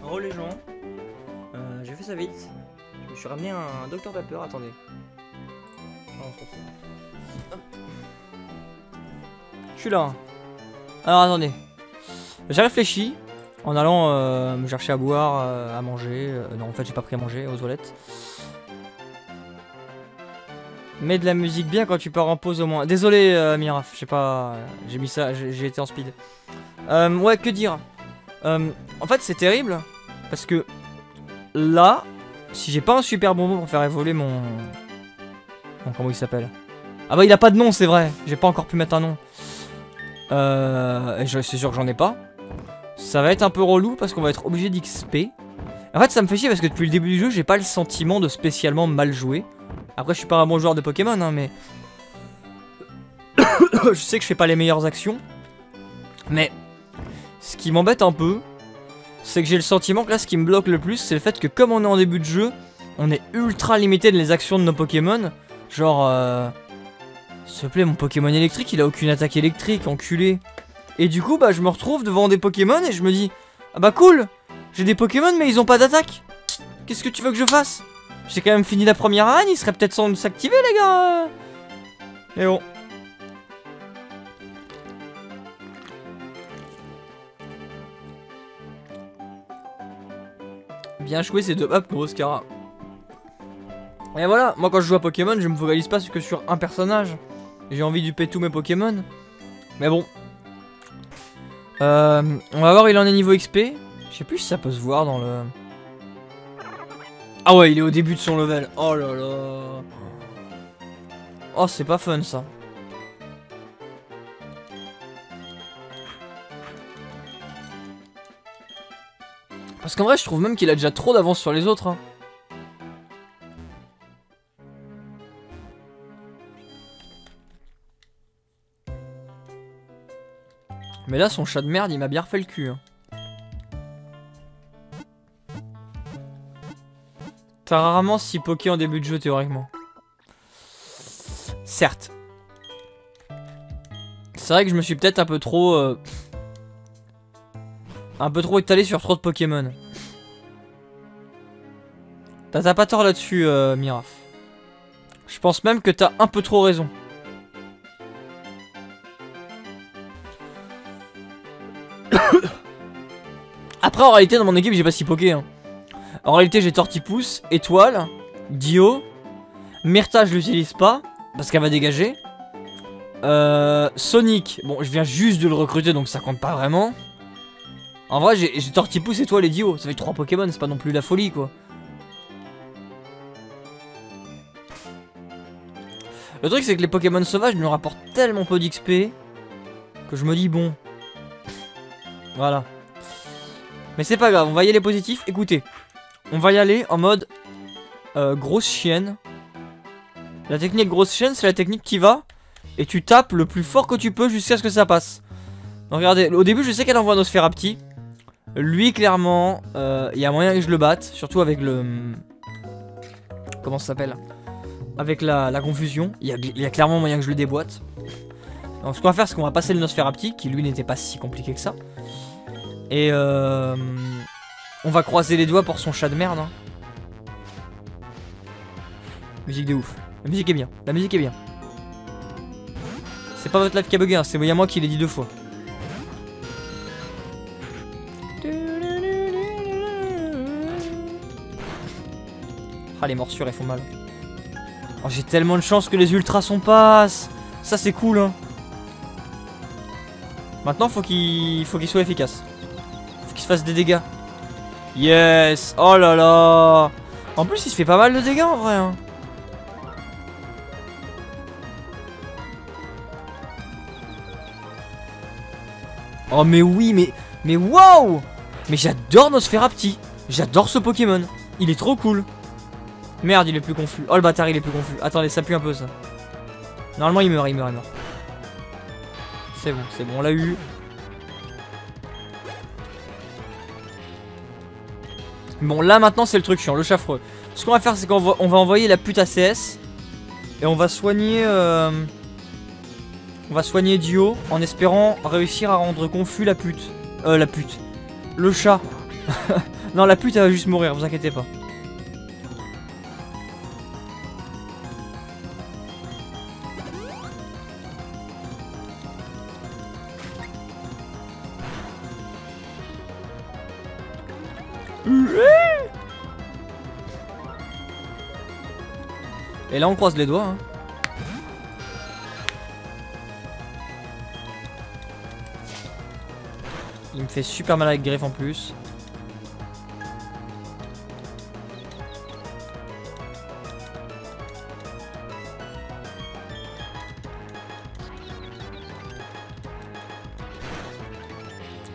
Re les gens, euh, j'ai fait ça vite, je me suis ramené un docteur Pepper, attendez. Je suis là. Alors attendez, j'ai réfléchi en allant euh, me chercher à boire, euh, à manger, euh, non en fait j'ai pas pris à manger, aux toilettes. Mets de la musique bien quand tu pars en pause au moins. Désolé euh, Miraf, je sais pas, j'ai mis ça, j'ai été en speed. Euh, ouais, que dire, euh, en fait c'est terrible. Parce que là, si j'ai pas un super bon mot pour faire évoluer mon... mon comment il s'appelle? Ah bah il a pas de nom, c'est vrai. J'ai pas encore pu mettre un nom. Euh... C'est sûr que j'en ai pas. Ça va être un peu relou parce qu'on va être obligé d'X P. En fait ça me fait chier parce que depuis le début du jeu, j'ai pas le sentiment de spécialement mal jouer. Après je suis pas un bon joueur de Pokémon hein, mais... je sais que je fais pas les meilleures actions. Mais... ce qui m'embête un peu... c'est que j'ai le sentiment que là ce qui me bloque le plus c'est le fait que comme on est en début de jeu, on est ultra limité de les actions de nos Pokémon. Genre euh... s'il te plaît mon Pokémon électrique il a aucune attaque électrique, enculé. Et du coup bah je me retrouve devant des Pokémon et je me dis ah bah cool, j'ai des Pokémon mais ils ont pas d'attaque. Qu'est-ce que tu veux que je fasse? J'ai quand même fini la première arène, il serait peut-être temps de s'activer les gars. Mais bon. Bien joué ces deux maps pour Boscara. Et voilà, moi quand je joue à Pokémon, je me focalise pas que sur un personnage. J'ai envie de péter tous mes Pokémon. Mais bon. Euh, on va voir, il en est niveau X P. Je sais plus si ça peut se voir dans le... ah ouais, il est au début de son level. Oh là là. Oh, c'est pas fun ça. Parce qu'en vrai, je trouve même qu'il a déjà trop d'avance sur les autres. Hein. Mais là, son chat de merde, il m'a bien refait le cul. Hein. T'as rarement six pokés en début de jeu, théoriquement. Certes. C'est vrai que je me suis peut-être un peu trop... Euh, un peu trop étalé sur trop de Pokémon. T'as pas tort là-dessus, euh, Miraf. Je pense même que t'as un peu trop raison. Après, en réalité, dans mon équipe, j'ai pas six Poké. Hein. En réalité, j'ai Tortipousse, Étoile, Dio, Myrta, je l'utilise pas, parce qu'elle va dégager. Euh, Sonic, bon, je viens juste de le recruter, donc ça compte pas vraiment. En vrai, j'ai Tortipousse, Étoile et Dio. Ça fait trois Pokémon, c'est pas non plus la folie, quoi. Le truc, c'est que les Pokémon sauvages nous rapportent tellement peu d'X P que je me dis, bon... Voilà. Mais c'est pas grave, on va y aller positif. Écoutez, on va y aller en mode euh, grosse chienne. La technique grosse chienne, c'est la technique qui va et tu tapes le plus fort que tu peux jusqu'à ce que ça passe. Donc regardez, au début je sais qu'elle envoie un Nosferapti. Lui clairement, il euh, y a moyen que je le batte, surtout avec le... Comment ça s'appelle? Avec la, la confusion, il y, y a clairement moyen que je le déboîte. Donc ce qu'on va faire, c'est qu'on va passer le Nosferapti, qui lui n'était pas si compliqué que ça. Et euh, on va croiser les doigts pour son chat de merde. Hein. Musique de ouf. La musique est bien. La musique est bien. C'est pas votre live qui a bugué, hein, c'est moi qui l'ai dit deux fois. Ah, les morsures, elles font mal. Oh, j'ai tellement de chance que les ultras sont passent. Ça, c'est cool. Hein. Maintenant, faut qu'il faut qu'il soit efficace. Il se fasse des dégâts. Yes. Oh là là. En plus il se fait pas mal de dégâts en vrai hein. Oh mais oui. Mais mais wow. Mais j'adore Nosferapti. J'adore ce Pokémon. Il est trop cool. Merde il est plus confus. Oh le bâtard il est plus confus. Attendez ça pue un peu ça. Normalement il meurt. Il meurt il meurt. C'est bon c'est bon on l'a eu. Bon là maintenant c'est le truc chiant, le chafreux. Ce qu'on va faire c'est qu'on va, on va envoyer la pute A C S. Et on va soigner euh, on va soigner Dio en espérant réussir à rendre confus la pute. Euh la pute Le chat. Non la pute elle va juste mourir, vous inquiétez pas. Et là on croise les doigts hein. Il me fait super mal avec griffe en plus.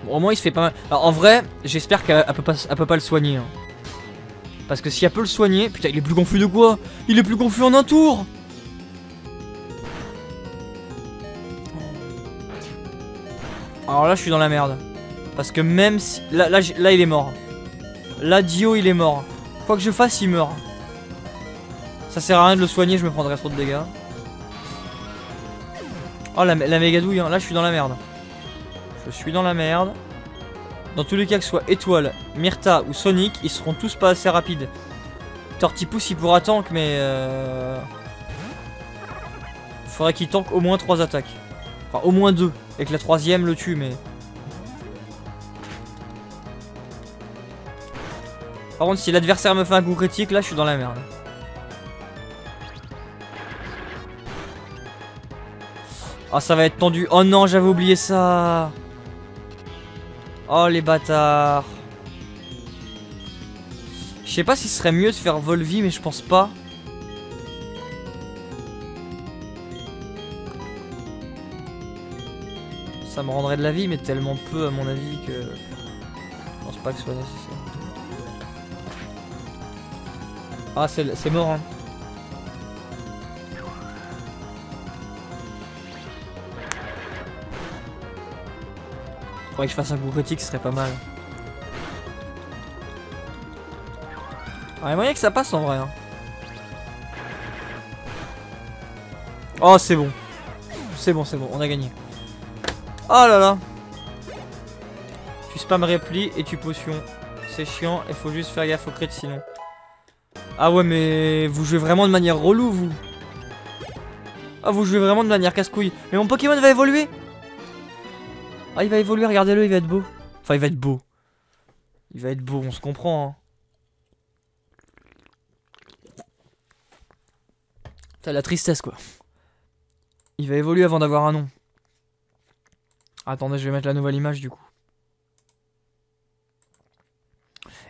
Bon, au moins il se fait pas mal. Alors en vrai j'espère qu'elle peut pas, elle peut pas le soigner hein. Parce que si elle peut le soigner... Putain, il est plus confus de quoi? Il est plus confus en un tour. Alors là, je suis dans la merde. Parce que même si... Là, là, là il est mort. Là, Dio, il est mort. Quoi que je fasse, il meurt. Ça sert à rien de le soigner, je me prendrai trop de dégâts. Oh, la, la méga douille, hein. Là, je suis dans la merde. Je suis dans la merde. Dans tous les cas, que ce soit Étoile, Myrta ou Sonic, ils seront tous pas assez rapides. Tortipousse, il pourra tank, mais... Euh... Faudrait qu'il tank au moins trois attaques. Enfin, au moins deux. Et que la troisième le tue, mais... Par contre, si l'adversaire me fait un coup critique, là, je suis dans la merde. Ah, ça va être tendu. Oh non, j'avais oublié ça. Oh les bâtards. Je sais pas si ce serait mieux de faire Volvi mais je pense pas. Ça me rendrait de la vie mais tellement peu à mon avis que... Je pense pas que ce soit nécessaire. Ah c'est mort hein. Faudrait que je fasse un coup critique, ce serait pas mal. Ah, il y a moyen que ça passe en vrai. Hein. Oh, c'est bon. C'est bon, c'est bon, on a gagné. Oh là là. Tu spam repli et tu potions. C'est chiant, il faut juste faire gaffe au crit sinon. Ah ouais mais vous jouez vraiment de manière relou vous. Ah vous jouez vraiment de manière casse-couille. Mais mon Pokémon va évoluer. Ah il va évoluer, regardez-le, il va être beau. Enfin il va être beau. Il va être beau, on se comprend hein. T'as la tristesse quoi. Il va évoluer avant d'avoir un nom. Attendez, je vais mettre la nouvelle image du coup.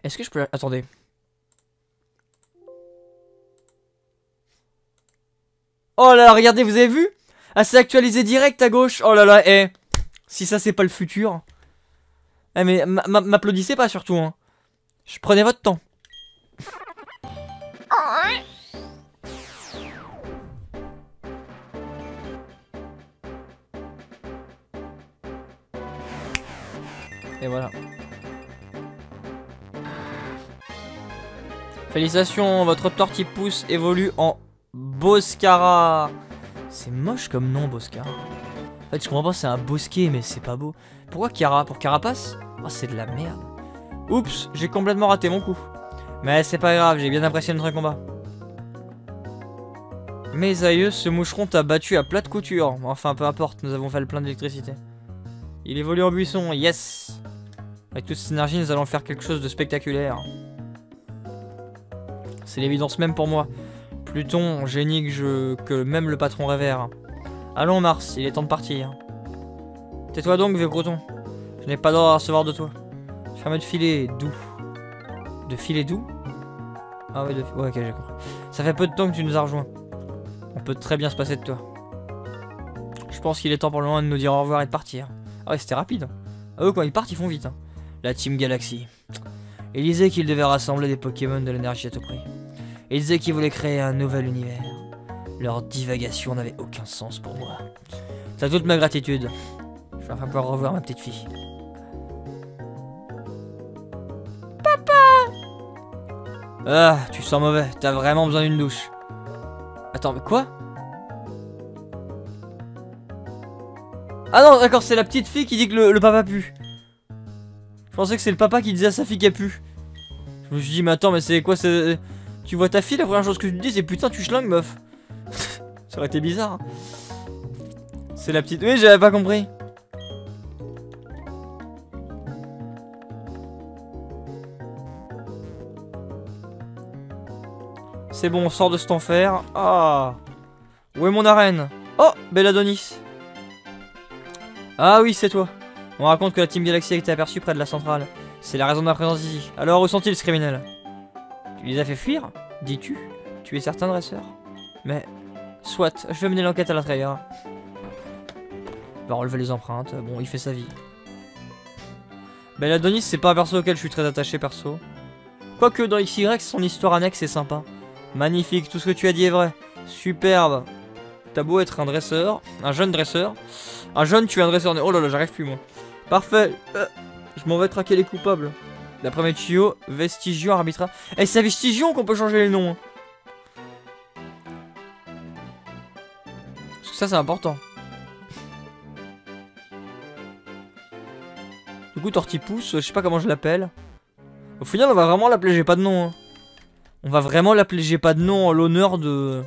Est-ce que je peux... Attendez. Oh là là, regardez, vous avez vu? Ah, c'est actualisé direct à gauche. Oh là là, eh. Si ça, c'est pas le futur. Eh, mais m'applaudissez pas surtout, hein. Je prenais votre temps. Et voilà. Félicitations, votre Tortipousse évolue en Boscara. C'est moche comme nom, Boscara. En fait, je comprends pas, c'est un bosquet, mais c'est pas beau. Pourquoi Cara? Pour Carapace? Oh, c'est de la merde. Oups, j'ai complètement raté mon coup. Mais c'est pas grave, j'ai bien apprécié notre combat. Mes aïeux, ce moucheron t'a battu à plate couture. Enfin, peu importe, nous avons fait le plein d'électricité. Il évolue en buisson, yes. Avec toute cette énergie, nous allons faire quelque chose de spectaculaire. C'est l'évidence même pour moi. Pluton, génie que, je... que même le patron révère. Allons Mars, il est temps de partir. Tais-toi donc, vieux croton. Je n'ai pas d'or à recevoir de toi. Ferme de filet doux. De filet doux? Ah ouais, de... ouais, ok, j'ai compris. Ça fait peu de temps que tu nous as rejoints. On peut très bien se passer de toi. Je pense qu'il est temps pour le moment de nous dire au revoir et de partir. Ah ouais, c'était rapide. Ah ouais, quand ils partent, ils font vite. Hein. La Team Galaxy. Il disait qu'il devait rassembler des Pokémon de l'énergie à tout prix. Il disait qu'il voulait créer un nouvel univers. Leur divagation n'avait aucun sens pour moi. T'as toute ma gratitude. Je vais enfin pouvoir revoir ma petite fille. Papa! Ah, tu sens mauvais. T'as vraiment besoin d'une douche. Attends, mais quoi? Ah non, d'accord, c'est la petite fille qui dit que le, le papa pue. Je pensais que c'est le papa qui disait à sa fille qu'elle pue. Je me suis dit, mais attends, mais c'est quoi c'est... Tu vois ta fille, la première chose que tu te dis c'est putain tu schlingues meuf. Ça aurait été bizarre hein. C'est la petite... Oui j'avais pas compris. C'est bon on sort de cet enfer. Ah. Où est mon arène? Oh Belladonis. Ah oui c'est toi. On raconte que la Team Galaxy a été aperçue près de la centrale. C'est la raison de ma présence ici. Alors où sont-ils ce criminel? Tu les as fait fuir, dis-tu? Tu es certain, dresseur? Mais, soit, je vais mener l'enquête à l'intérieur. On va relever les empreintes, bon, il fait sa vie. Belladonis, c'est pas un perso auquel je suis très attaché, perso. Quoique, dans X Y, son histoire annexe est sympa. Magnifique, tout ce que tu as dit est vrai. Superbe. T'as beau être un dresseur, un jeune dresseur. Un jeune, tu es un dresseur. Oh là là, j'arrive plus, moi. Parfait. Euh, je m'en vais traquer les coupables. D'après mes tuyaux, Vestigion arbitra. Eh, c'est à Vestigion qu'on peut changer les noms. Parce que ça, c'est important. Du coup, Tortipousse, je sais pas comment je l'appelle. Au final, on va vraiment l'appeler J'ai pas de nom. Hein. On va vraiment l'appeler J'ai pas de nom en l'honneur de.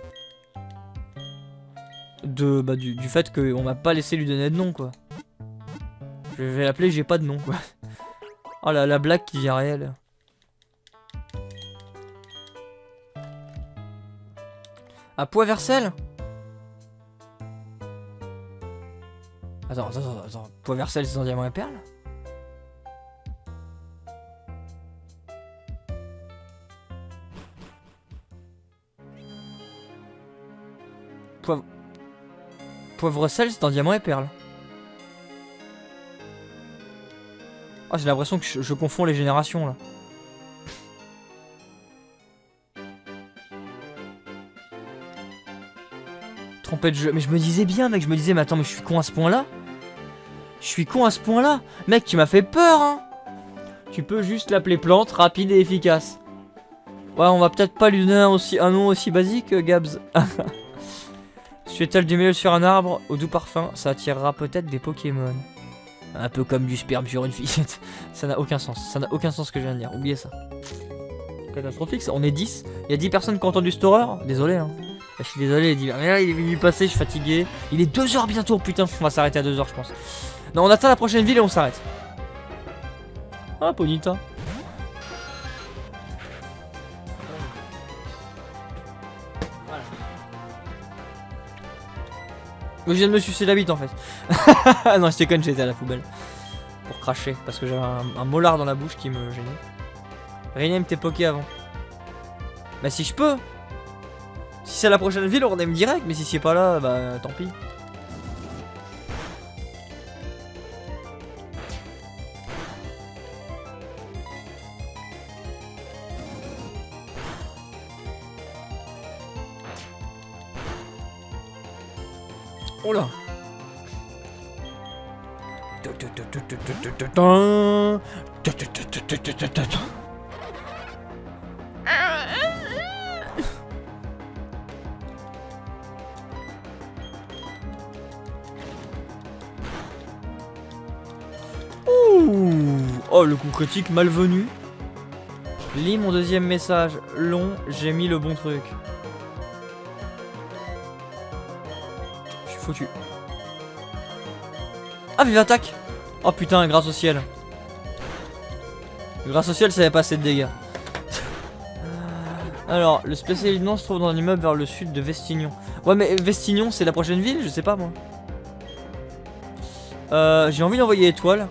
de bah, du, du fait qu'on m'a pas laissé lui donner de nom, quoi. Je vais l'appeler J'ai pas de nom, quoi. Oh la, la blague qui devient réelle. À Poiversel? Attends, attends, attends. Poiversel, c'est dans Diamant et Perle? Poivre. Poivre-sel, c'est dans Diamant et Perle. Oh, j'ai l'impression que je, je confonds les générations là. Trompé de jeu. Mais je me disais bien, mec. Je me disais, mais attends, mais je suis con à ce point-là. Je suis con à ce point-là. Mec, tu m'as fait peur, hein. Tu peux juste l'appeler plante, rapide et efficace. Ouais, on va peut-être pas lui donner un, aussi, un nom aussi basique, euh, Gabs. Tu étales du miel sur un arbre au doux parfum. Ça attirera peut-être des Pokémon. Un peu comme du sperme sur une fille. Ça n'a aucun sens. Ça n'a aucun sens ce que je viens de dire. Oubliez ça. Catastrophique, ça. On est dix. Il y a dix personnes qui ont entendu cette horreur. Désolé, hein. Je suis désolé, les dix. Mais là, il est minuit passé, je suis fatigué. Il est deux heures bientôt, putain. On va s'arrêter à deux heures, je pense. Non, on attend la prochaine ville et on s'arrête. Ah, Ponyta. Je viens de me sucer la bite en fait. Non, je déconne, j'étais à la poubelle. Pour cracher, parce que j'avais un, un molar dans la bouche qui me gênait. Rien m'était poké avant. Bah si je peux. Si c'est à la prochaine ville, on aime direct. Mais si c'est pas là, bah tant pis. Oh là. Ouh. Oh, le coup critique malvenu. Lis mon deuxième message. Long, j'ai mis le bon truc. Foutu. Ah, vive attaque! Oh putain, grâce au ciel. Grâce au ciel, ça avait pas assez de dégâts. Alors, le spécialiste non se trouve dans un immeuble vers le sud de Vestigion. Ouais, mais Vestigion, c'est la prochaine ville? Je sais pas moi. Euh, J'ai envie d'envoyer Étoile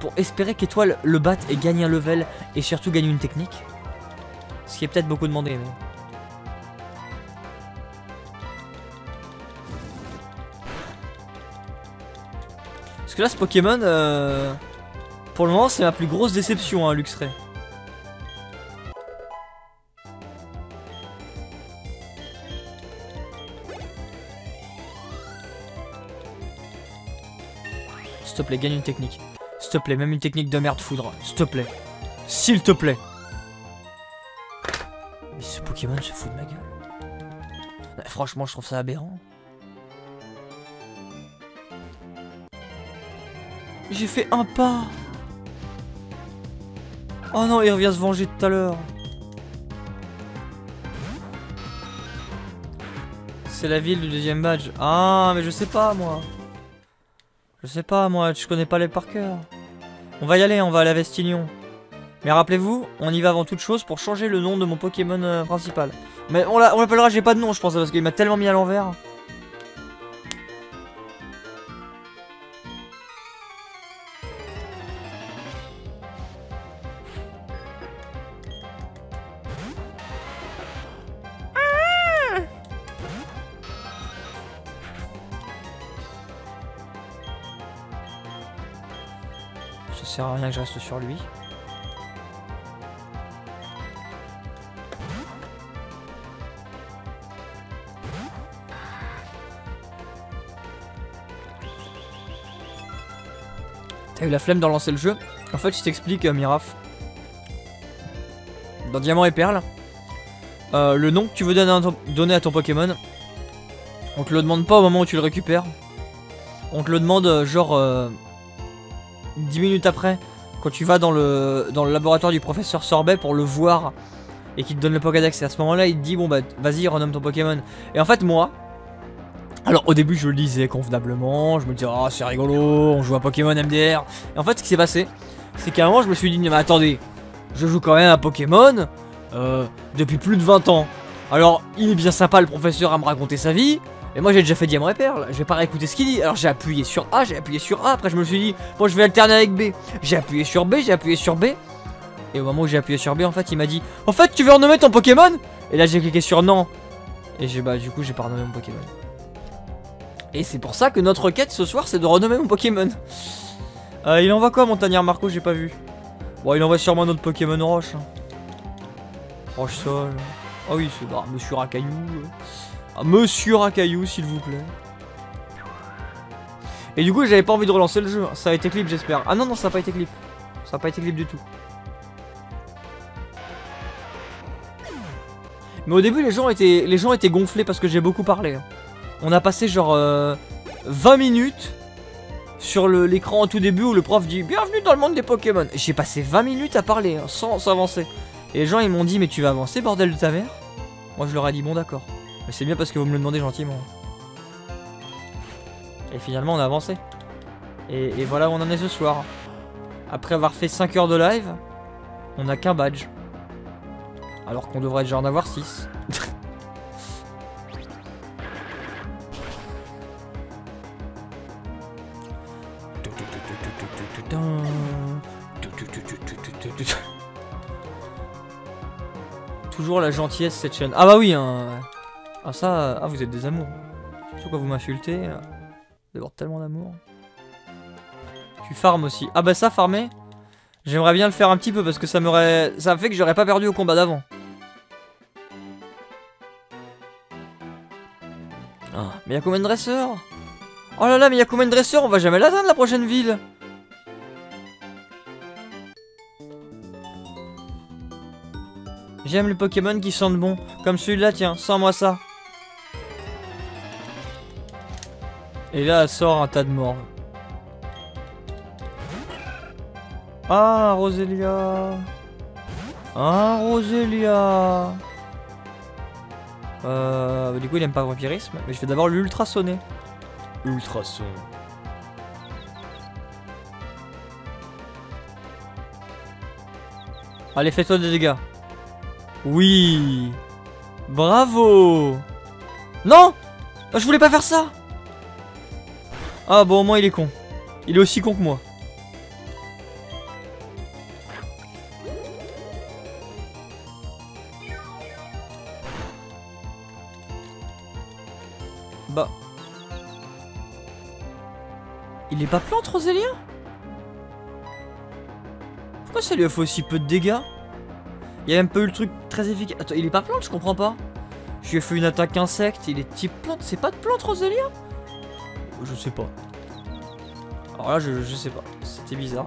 pour espérer qu'Étoile le batte et gagne un level et surtout gagne une technique. Ce qui est peut-être beaucoup demandé, mais. Parce que là, ce Pokémon, euh, pour le moment, c'est ma plus grosse déception, hein, Luxray. S'il te plaît, gagne une technique. S'il te plaît, même une technique de merde foudre. S'il te plaît. S'il te plaît. Mais ce Pokémon se fout de ma gueule. Ouais, franchement, je trouve ça aberrant. J'ai fait un pas. Oh non, il revient se venger de tout à l'heure. C'est la ville du deuxième badge. Ah, mais je sais pas, moi. Je sais pas, moi, je connais pas les par cœur. On va y aller, on va à la Vestigion. Mais rappelez-vous, on y va avant toute chose pour changer le nom de mon Pokémon euh, principal. Mais on l'appellera, j'ai pas de nom, je pense, parce qu'il m'a tellement mis à l'envers. Ça sert à rien que je reste sur lui. T'as eu la flemme d'en lancer le jeu. En fait, je t'explique, euh, Miraf. Dans Diamant et Perle, euh, le nom que tu veux donner à ton, donner à ton Pokémon, on te le demande pas au moment où tu le récupères. On te le demande euh, genre... Euh, dix minutes après, quand tu vas dans le, dans le laboratoire du professeur Sorbet pour le voir et qu'il te donne le Pokédex, et à ce moment-là, il te dit, bon bah, vas-y, renomme ton Pokémon. Et en fait, moi, alors au début, je le lisais convenablement, je me disais, ah, oh, c'est rigolo, on joue à Pokémon M D R. Et en fait, ce qui s'est passé, c'est qu'à un moment, je me suis dit, mais attendez, je joue quand même à Pokémon euh, depuis plus de vingt ans. Alors, il est bien sympa, le professeur, à me raconter sa vie. Et moi j'ai déjà fait Diamant et Perle, je vais pas réécouter ce qu'il dit. Alors j'ai appuyé sur A, j'ai appuyé sur A, après je me suis dit, bon je vais alterner avec B. J'ai appuyé sur B, j'ai appuyé sur B. Et au moment où j'ai appuyé sur B, en fait il m'a dit, en fait tu veux renommer ton Pokémon? Et là j'ai cliqué sur non. Et j'ai bah du coup j'ai pas renommé mon Pokémon. Et c'est pour ça que notre requête ce soir c'est de renommer mon Pokémon. Euh, il envoie quoi Montagnard Marco? J'ai pas vu. Bon il envoie sûrement un autre Pokémon roche. Roche sol. Ah oui c'est bah, monsieur Rakaillou. Euh. Monsieur Rakaillou, s'il vous plaît. Et du coup, j'avais pas envie de relancer le jeu. Ça a été clip, j'espère. Ah non, non, ça a pas été clip. Ça a pas été clip du tout. Mais au début, les gens étaient, les gens étaient gonflés parce que j'ai beaucoup parlé. On a passé genre euh, vingt minutes sur l'écran au tout début où le prof dit bienvenue dans le monde des Pokémon. J'ai passé vingt minutes à parler hein, sans, sans avancer. Et les gens ils m'ont dit mais tu vas avancer bordel de ta mère. Moi je leur ai dit bon d'accord. Mais c'est bien parce que vous me le demandez gentiment. Et finalement on a avancé. Et, et voilà où on en est ce soir. Après avoir fait cinq heures de live, on n'a qu'un badge. Alors qu'on devrait déjà en avoir six. Toujours la gentillesse cette chaîne. Ah bah oui hein. Ah ça, ah vous êtes des amours. Surtout quand vous m'insultez. Vous avez tellement d'amour. Tu farmes aussi. Ah bah ça farmer, j'aimerais bien le faire un petit peu parce que ça m'aurait, ça fait que j'aurais pas perdu au combat d'avant. Ah, mais y'a combien de dresseurs? Oh là là, mais y'a combien de dresseurs? On va jamais l'atteindre la prochaine ville. J'aime les Pokémon qui sentent bon. Comme celui-là, tiens, sens-moi ça. Et là, elle sort un tas de morts. Ah, Rosélia. Ah, Rosélia. Euh, du coup, il aime pas le vampirisme. Mais je vais d'abord l'ultrasonner. Ultrason. Allez, fais-toi des dégâts. Oui. Bravo. Non, je voulais pas faire ça. Ah bon, au moins il est con. Il est aussi con que moi. Bah. Il est pas plante, Rosélia? Pourquoi ça lui a fait aussi peu de dégâts? Il y a un peu eu le truc très efficace. Attends, il est pas plante, je comprends pas. Je lui ai fait une attaque insecte, il est type plante. C'est pas de plante, Rosélia? Je sais pas. Alors là, je, je sais pas. C'était bizarre.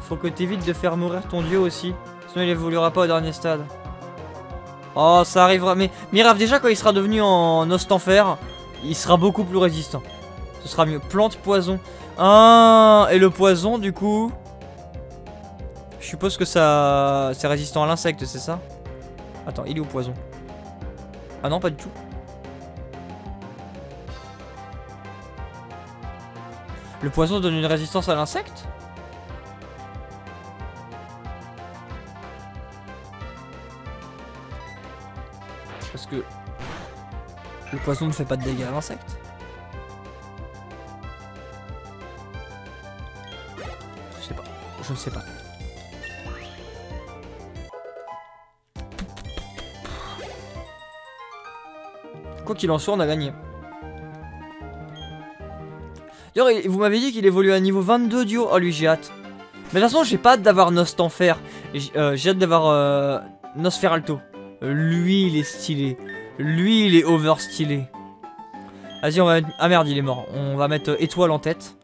Faut que t'évites de faire mourir ton dieu aussi. Sinon, il évoluera pas au dernier stade. Oh, ça arrivera. Mais Mirav, déjà, quand il sera devenu en Ostenfer, il sera beaucoup plus résistant. Ce sera mieux. Plante, poison. Ah, et le poison, du coup... Je suppose que ça... C'est résistant à l'insecte, c'est ça? Attends, il est au poison. Ah non, pas du tout. Le poison donne une résistance à l'insecte? Parce que... Le poison ne fait pas de dégâts à l'insecte. Je sais pas. Je ne sais pas. Quoi qu'il en soit, on a gagné. D'ailleurs, vous m'avez dit qu'il évolue à niveau vingt-deux, Dio. Oh, lui, j'ai hâte. Mais de toute façon, j'ai pas hâte d'avoir Nostenfer. J'ai euh, hâte d'avoir euh, Nosferalto. Lui, il est stylé. Lui, il est overstylé. Vas-y, on va mettre... Ah merde, il est mort. On va mettre euh, étoile en tête.